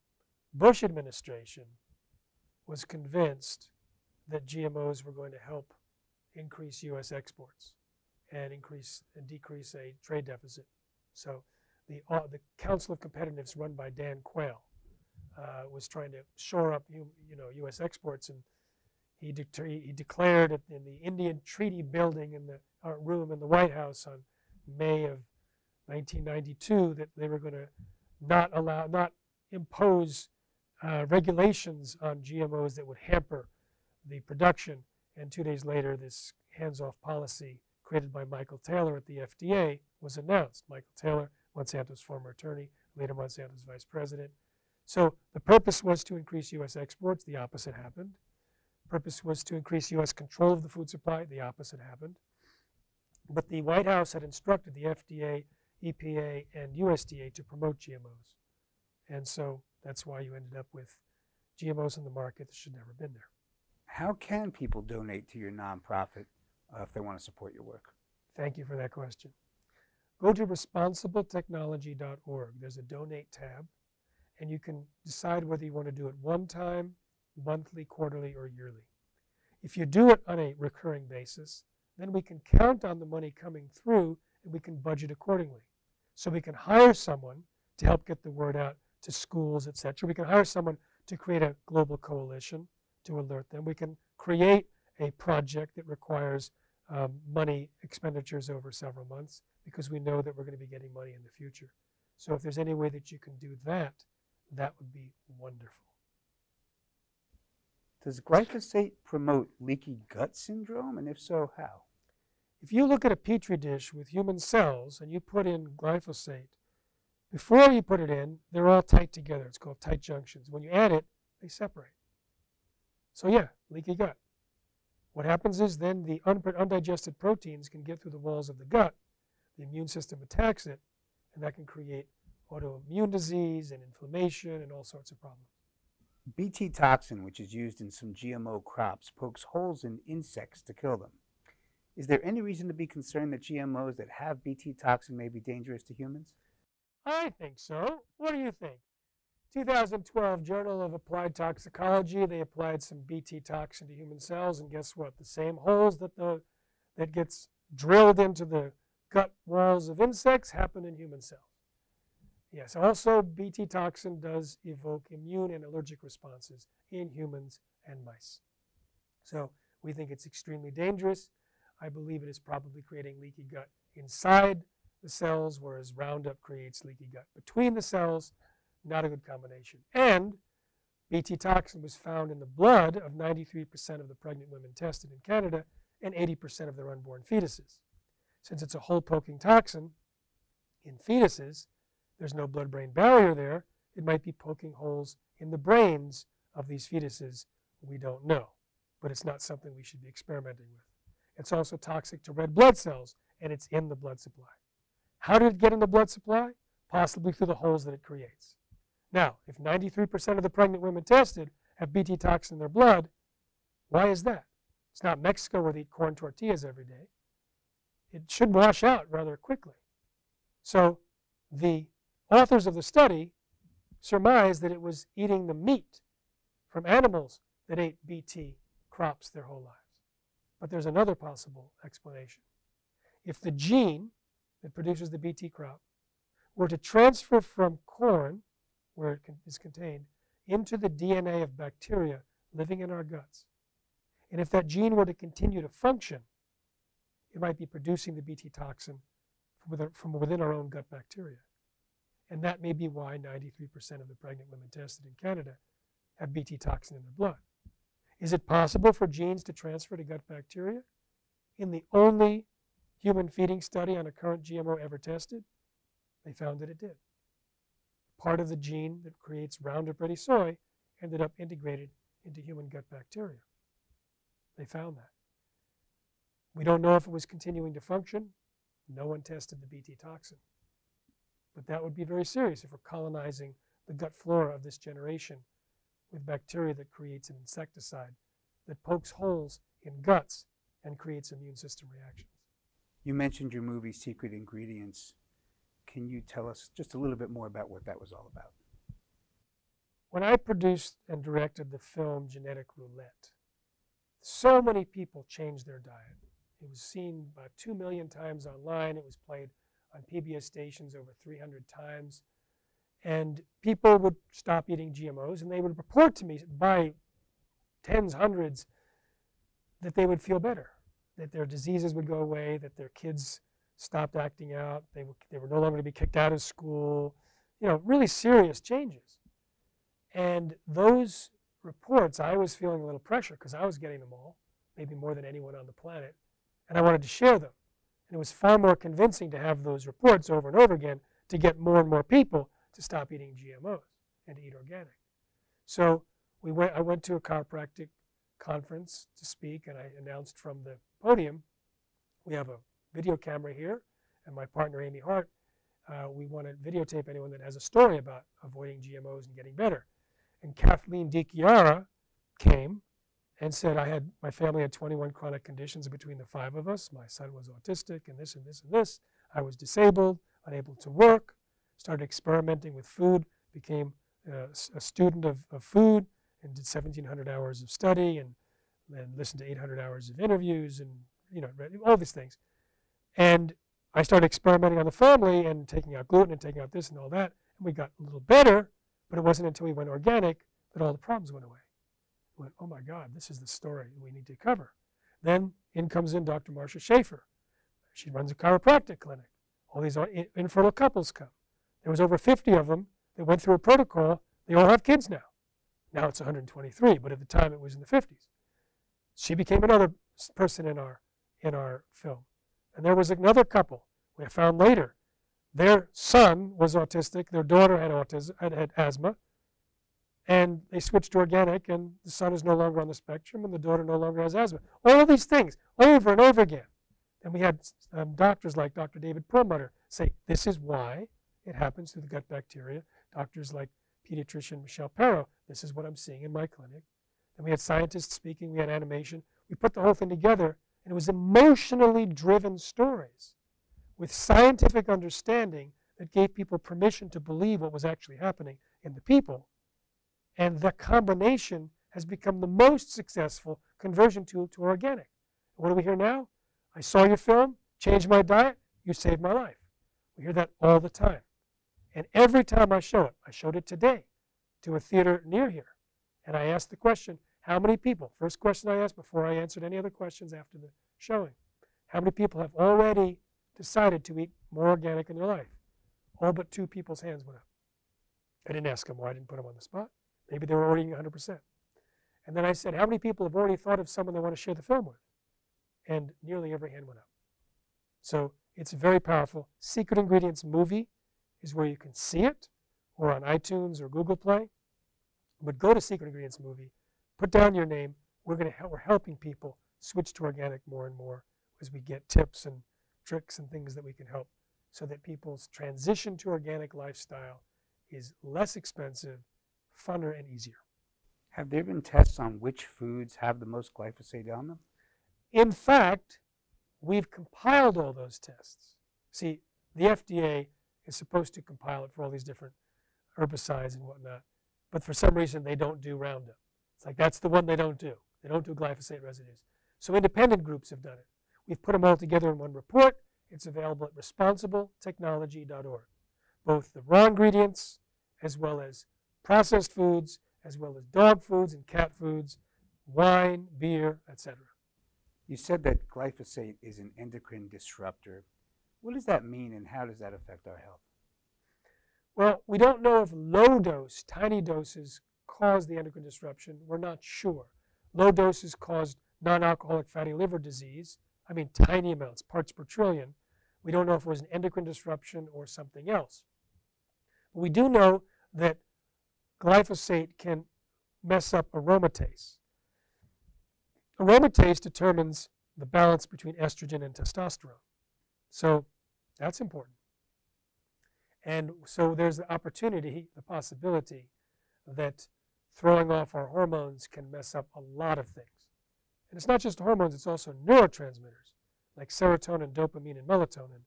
Bush administration was convinced that GMOs were going to help increase U.S. exports and decrease a trade deficit. So the Council of Competitiveness, run by Dan Quayle, was trying to shore up U.S. exports, and he declared it in the Indian treaty building in the room in the White House on May of 1992 that they were going to not impose regulations on GMOs that would hamper the production. And 2 days later, this hands-off policy created by Michael Taylor at the FDA was announced. Michael Taylor, Monsanto's former attorney, later Monsanto's vice president. So the purpose was to increase U.S. exports. The opposite happened. The purpose was to increase U.S. control of the food supply. The opposite happened. But the White House had instructed the FDA, EPA, and USDA to promote GMOs. And so that's why you ended up with GMOs in the market that should never have been there. How can people donate to your nonprofit if they want to support your work? Thank you for that question. Go to ResponsibleTechnology.org. There's a donate tab, and you can decide whether you want to do it one time, monthly, quarterly, or yearly. If you do it on a recurring basis, then we can count on the money coming through, and we can budget accordingly. So we can hire someone to help get the word out to schools, et cetera. We can hire someone to create a global coalition to alert them. We can create a project that requires money expenditures over several months because we know that we're going to be getting money in the future. So if there's any way that you can do that, that would be wonderful. Does glyphosate promote leaky gut syndrome, and if so, how? If you look at a petri dish with human cells and you put in glyphosate, before you put it in, they're all tight together. It's called tight junctions. When you add it, they separate. So yeah, leaky gut. What happens is then the undigested proteins can get through the walls of the gut. The immune system attacks it, and that can create autoimmune disease and inflammation and all sorts of problems. Bt toxin, which is used in some GMO crops, pokes holes in insects to kill them. Is there any reason to be concerned that GMOs that have Bt toxin may be dangerous to humans? I think so. What do you think? 2012 Journal of Applied Toxicology, they applied some Bt toxin to human cells, and guess what? The same holes that gets drilled into the gut walls of insects happen in human cells. Yes, also Bt toxin does evoke immune and allergic responses in humans and mice. So we think it's extremely dangerous. I believe it is probably creating leaky gut inside the cells, whereas Roundup creates leaky gut between the cells. Not a good combination. And Bt toxin was found in the blood of 93% of the pregnant women tested in Canada and 80% of their unborn fetuses. Since it's a hole-poking toxin in fetuses, there's no blood-brain barrier there. It might be poking holes in the brains of these fetuses. We don't know, but it's not something we should be experimenting with. It's also toxic to red blood cells, and it's in the blood supply. How did it get in the blood supply? Possibly through the holes that it creates. Now, if 93% of the pregnant women tested have Bt toxin in their blood, why is that? It's not Mexico where they eat corn tortillas every day. It should wash out rather quickly. So the authors of the study surmised that it was eating the meat from animals that ate Bt crops their whole lives. But there's another possible explanation. If the gene that produces the Bt crop were to transfer from corn, where it is contained, into the DNA of bacteria living in our guts. And if that gene were to continue to function, it might be producing the Bt toxin from within our own gut bacteria. And that may be why 93% of the pregnant women tested in Canada have Bt toxin in their blood. Is it possible for genes to transfer to gut bacteria? In the only human feeding study on a current GMO ever tested, they found that it did. Part of the gene that creates Roundup Ready soy ended up integrated into human gut bacteria. They found that. We don't know if it was continuing to function. No one tested the Bt toxin. But that would be very serious if we're colonizing the gut flora of this generation with bacteria that creates an insecticide that pokes holes in guts and creates immune system reactions. You mentioned your movie, Secret Ingredients. Can you tell us just a little bit more about what that was all about? When I produced and directed the film Genetic Roulette, so many people changed their diet. It was seen about 2 million times online. It was played on PBS stations over 300 times. And people would stop eating GMOs, and they would report to me by tens, hundreds, that they would feel better, that their diseases would go away, that their kids stopped acting out, they were no longer to be kicked out of school, you know, really serious changes. And those reports, I was feeling a little pressure because I was getting them all, maybe more than anyone on the planet, and I wanted to share them. And it was far more convincing to have those reports over and over again to get more and more people to stop eating GMOs and to eat organic. So I went to a chiropractic conference to speak, and I announced from the podium, we have a video camera here, and my partner Amy Hart, we want to videotape anyone that has a story about avoiding GMOs and getting better. And Kathleen DiChiara came and said, my family had 21 chronic conditions between the five of us. My son was autistic and this and this and this. I was disabled, unable to work, started experimenting with food, became a student of food, and did 1,700 hours of study and listened to 800 hours of interviews and, you know, all these things. And I started experimenting on the family and taking out gluten and taking out this and all that. And we got a little better, but it wasn't until we went organic that all the problems went away. We went, oh my God, this is the story we need to cover. Then in comes in Dr. Marcia Schaefer. She runs a chiropractic clinic. All these infertile couples come. There was over 50 of them that went through a protocol. They all have kids now. Now it's 123, but at the time it was in the 50s. She became another person in our film. And there was another couple we found later. Their son was autistic, their daughter had autism, had asthma, and they switched to organic, and the son is no longer on the spectrum, and the daughter no longer has asthma. All of these things, over and over again. And we had doctors like Dr. David Perlmutter say, this is why it happens through the gut bacteria. Doctors like pediatrician Michelle Perro, this is what I'm seeing in my clinic. And we had scientists speaking, we had animation. We put the whole thing together, and it was emotionally driven stories with scientific understanding that gave people permission to believe what was actually happening in the people. And the combination has become the most successful conversion tool to organic. What do we hear now? I saw your film, changed my diet, you saved my life. We hear that all the time. And every time I show it, I showed it today to a theater near here. And I asked the question, how many people, first question I asked before I answered any other questions after the showing, how many people have already decided to eat more organic in their life? All but two people's hands went up. I didn't ask them why, I didn't put them on the spot. Maybe they were already eating 100%. And then I said, how many people have already thought of someone they want to share the film with? And nearly every hand went up. So it's very powerful. Secret Ingredients movie is where you can see it, or on iTunes or Google Play. But go to Secret Ingredients movie, put down your name. We're helping people switch to organic more and more as we get tips and tricks and things that we can help so that people's transition to organic lifestyle is less expensive, funner, and easier. Have there been tests on which foods have the most glyphosate on them? In fact, we've compiled all those tests. See, the FDA is supposed to compile it for all these different herbicides and whatnot, but for some reason they don't do Roundup. It's like that's the one they don't do. They don't do glyphosate residues. So independent groups have done it. We've put them all together in one report. It's available at ResponsibleTechnology.org. Both the raw ingredients, as well as processed foods, as well as dog foods and cat foods, wine, beer, etc. You said that glyphosate is an endocrine disruptor. What does that mean, and how does that affect our health? Well, we don't know if low dose, tiny doses, cause the endocrine disruption. We're not sure. Low doses caused non-alcoholic fatty liver disease. I mean, tiny amounts, parts per trillion. We don't know if it was an endocrine disruption or something else. But we do know that glyphosate can mess up aromatase. Aromatase determines the balance between estrogen and testosterone. So that's important. And so there's the opportunity, the possibility, that throwing off our hormones can mess up a lot of things. And it's not just hormones, it's also neurotransmitters. like serotonin, dopamine, and melatonin.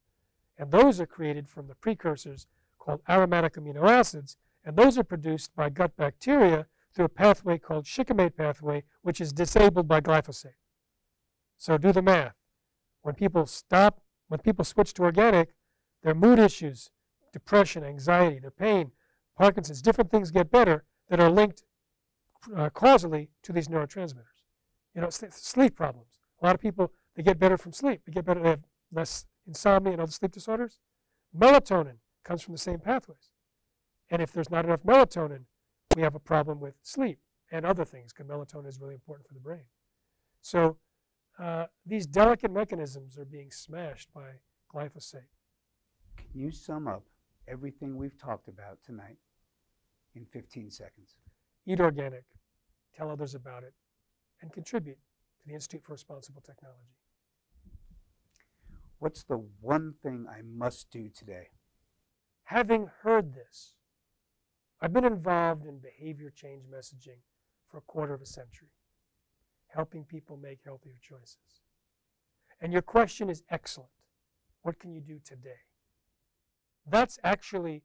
And those are created from the precursors called aromatic amino acids. And those are produced by gut bacteria through a pathway called shikimate pathway, which is disabled by glyphosate. So do the math. When people switch to organic, their mood issues, depression, anxiety, their pain, Parkinson's, different things get better that are linked causally to these neurotransmitters. You know, sleep problems. A lot of people, they get better from sleep. They get better, they have less insomnia and other sleep disorders. Melatonin comes from the same pathways. And if there's not enough melatonin, we have a problem with sleep and other things, because melatonin is really important for the brain. So these delicate mechanisms are being smashed by glyphosate. Can you sum up everything we've talked about tonight in 15 seconds? Eat organic, tell others about it, and contribute to the Institute for Responsible Technology. What's the one thing I must do today? Having heard this, I've been involved in behavior change messaging for a quarter of a century, helping people make healthier choices. And your question is excellent. What can you do today? That's actually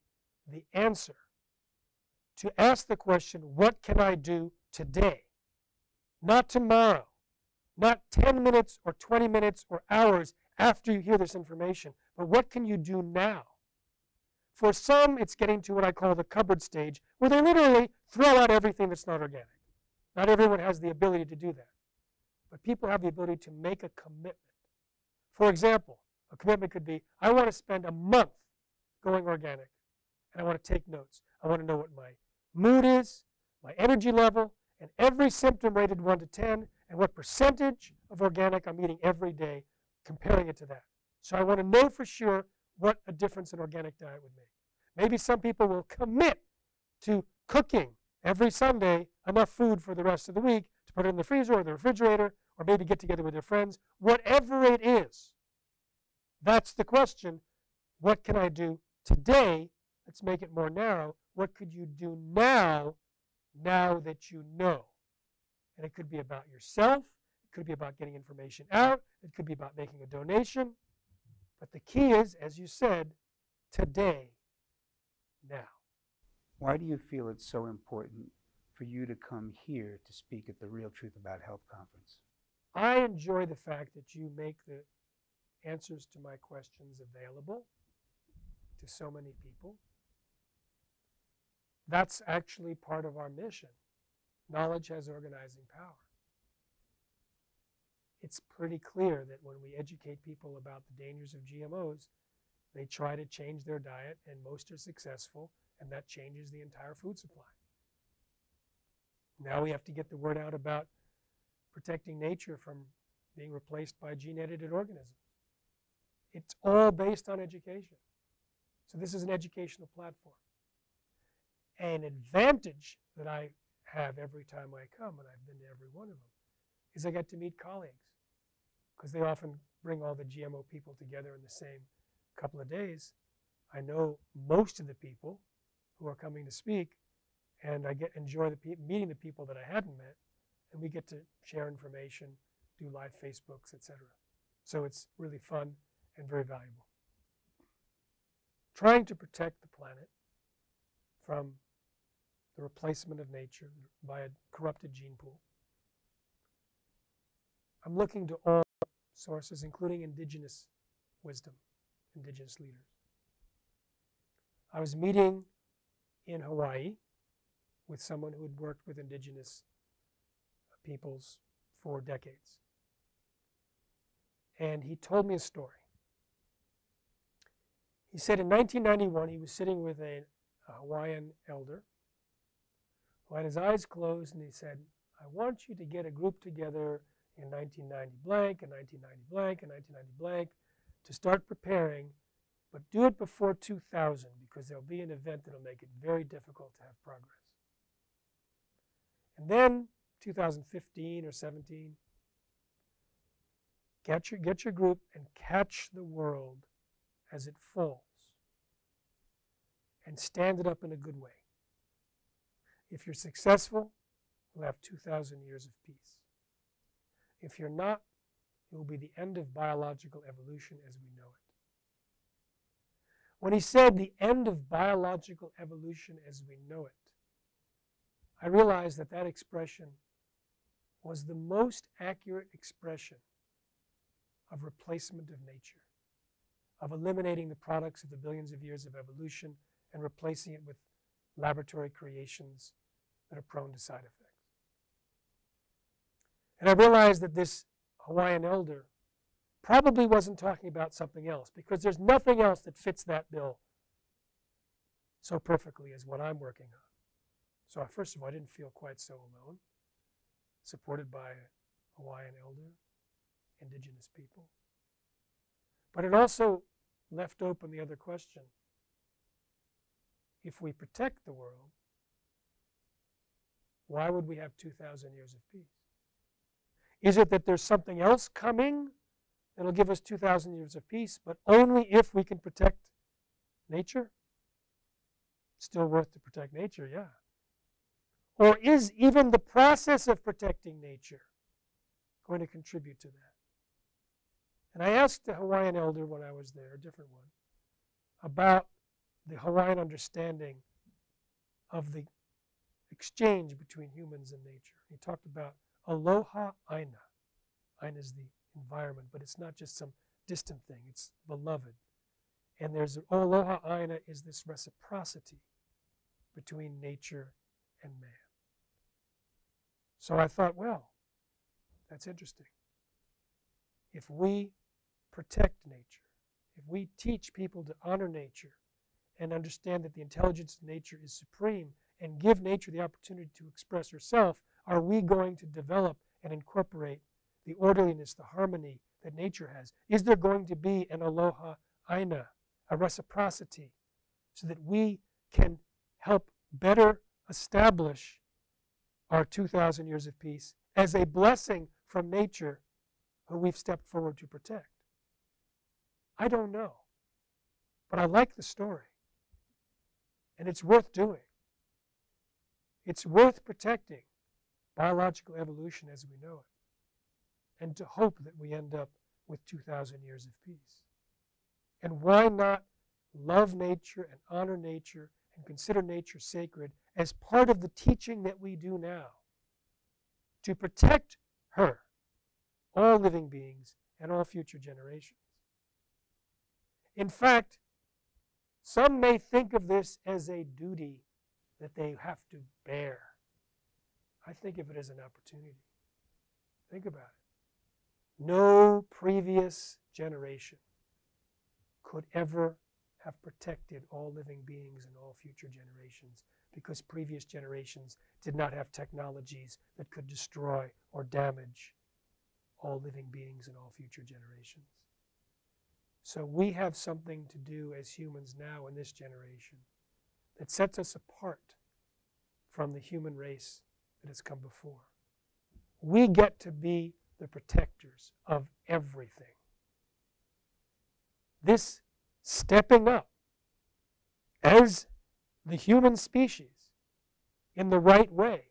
the answer. To ask the question, what can I do today? Not tomorrow, not 10 minutes or 20 minutes or hours after you hear this information, but what can you do now? For some, it's getting to what I call the cupboard stage, where they literally throw out everything that's not organic. Not everyone has the ability to do that. But people have the ability to make a commitment. For example, a commitment could be, I want to spend a month going organic, and I want to take notes. I want to know what my mood is, my energy level, and every symptom rated 1 to 10, and what percentage of organic I'm eating every day, comparing it to that. So I want to know for sure what a difference an organic diet would make. Maybe some people will commit to cooking every Sunday enough food for the rest of the week to put it in the freezer or the refrigerator, or maybe get together with their friends. Whatever it is, that's the question. What can I do today? Let's make it more narrow. What could you do now, now that you know? And it could be about yourself. It could be about getting information out. It could be about making a donation. But the key is, as you said, today, now. Why do you feel it's so important for you to come here to speak at the Real Truth About Health Conference? I enjoy the fact that you make the answers to my questions available to so many people. That's actually part of our mission. Knowledge has organizing power. It's pretty clear that when we educate people about the dangers of GMOs, they try to change their diet, and most are successful, and that changes the entire food supply. Now we have to get the word out about protecting nature from being replaced by gene-edited organisms. It's all based on education. So this is an educational platform. An advantage that I have every time I come, and I've been to every one of them, is I get to meet colleagues, because they often bring all the GMO people together in the same couple of days. I know most of the people who are coming to speak, and I enjoy meeting the people that I hadn't met, and we get to share information, do live Facebooks, etc. So it's really fun and very valuable. Trying to protect the planet from the replacement of nature by a corrupted gene pool. I'm looking to all sources, including indigenous wisdom, indigenous leaders. I was meeting in Hawaii with someone who had worked with indigenous peoples for decades. And he told me a story. He said in 1991, he was sitting with a Hawaiian elder who had his eyes closed, and he said, I want you to get a group together in 1990 blank, and 1990 blank, and 1990 blank, to start preparing, but do it before 2000, because there'll be an event that'll make it very difficult to have progress. And then 2015 or 17, get your group and catch the world as it falls, and stand it up in a good way. If you're successful, we'll have 2,000 years of peace. If you're not, It will be the end of biological evolution as we know it. When he said the end of biological evolution as we know it, I realized that that expression was the most accurate expression of replacement of nature, of eliminating the products of the billions of years of evolution and replacing it with laboratory creations that are prone to side effects. And I realized that this Hawaiian elder probably wasn't talking about something else, because there's nothing else that fits that bill so perfectly as what I'm working on. So I, first of all, I didn't feel quite so alone, supported by a Hawaiian elder, indigenous people. But it also left open the other question. If we protect the world, why would we have 2,000 years of peace? Is it that there's something else coming that'll give us 2,000 years of peace, but only if we can protect nature? Still worth to protect nature, yeah. Or is even the process of protecting nature going to contribute to that? And I asked the Hawaiian elder when I was there, a different one, about the Hawaiian understanding of the exchange between humans and nature. He talked about aloha aina. Aina is the environment, but it's not just some distant thing, it's beloved. And there's aloha aina is this reciprocity between nature and man. So I thought, well, that's interesting. If we protect nature, if we teach people to honor nature and understand that the intelligence of nature is supreme and give nature the opportunity to express herself, are we going to develop and incorporate the orderliness, the harmony that nature has? Is there going to be an aloha aina, a reciprocity, so that we can help better establish our 2,000 years of peace as a blessing from nature who we've stepped forward to protect? I don't know, but I like the story. And it's worth doing. It's worth protecting biological evolution as we know it, and to hope that we end up with 2,000 years of peace. And why not love nature and honor nature and consider nature sacred as part of the teaching that we do now to protect her, all living beings, and all future generations? In fact, some may think of this as a duty that they have to bear. I think of it as an opportunity. Think about it. No previous generation could ever have protected all living beings and all future generations, because previous generations did not have technologies that could destroy or damage all living beings and all future generations. So we have something to do as humans now in this generation that sets us apart from the human race that has come before. We get to be the protectors of everything. This stepping up as the human species in the right way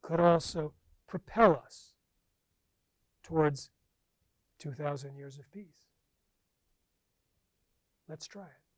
could also propel us towards 2,000 years of peace. Let's try it.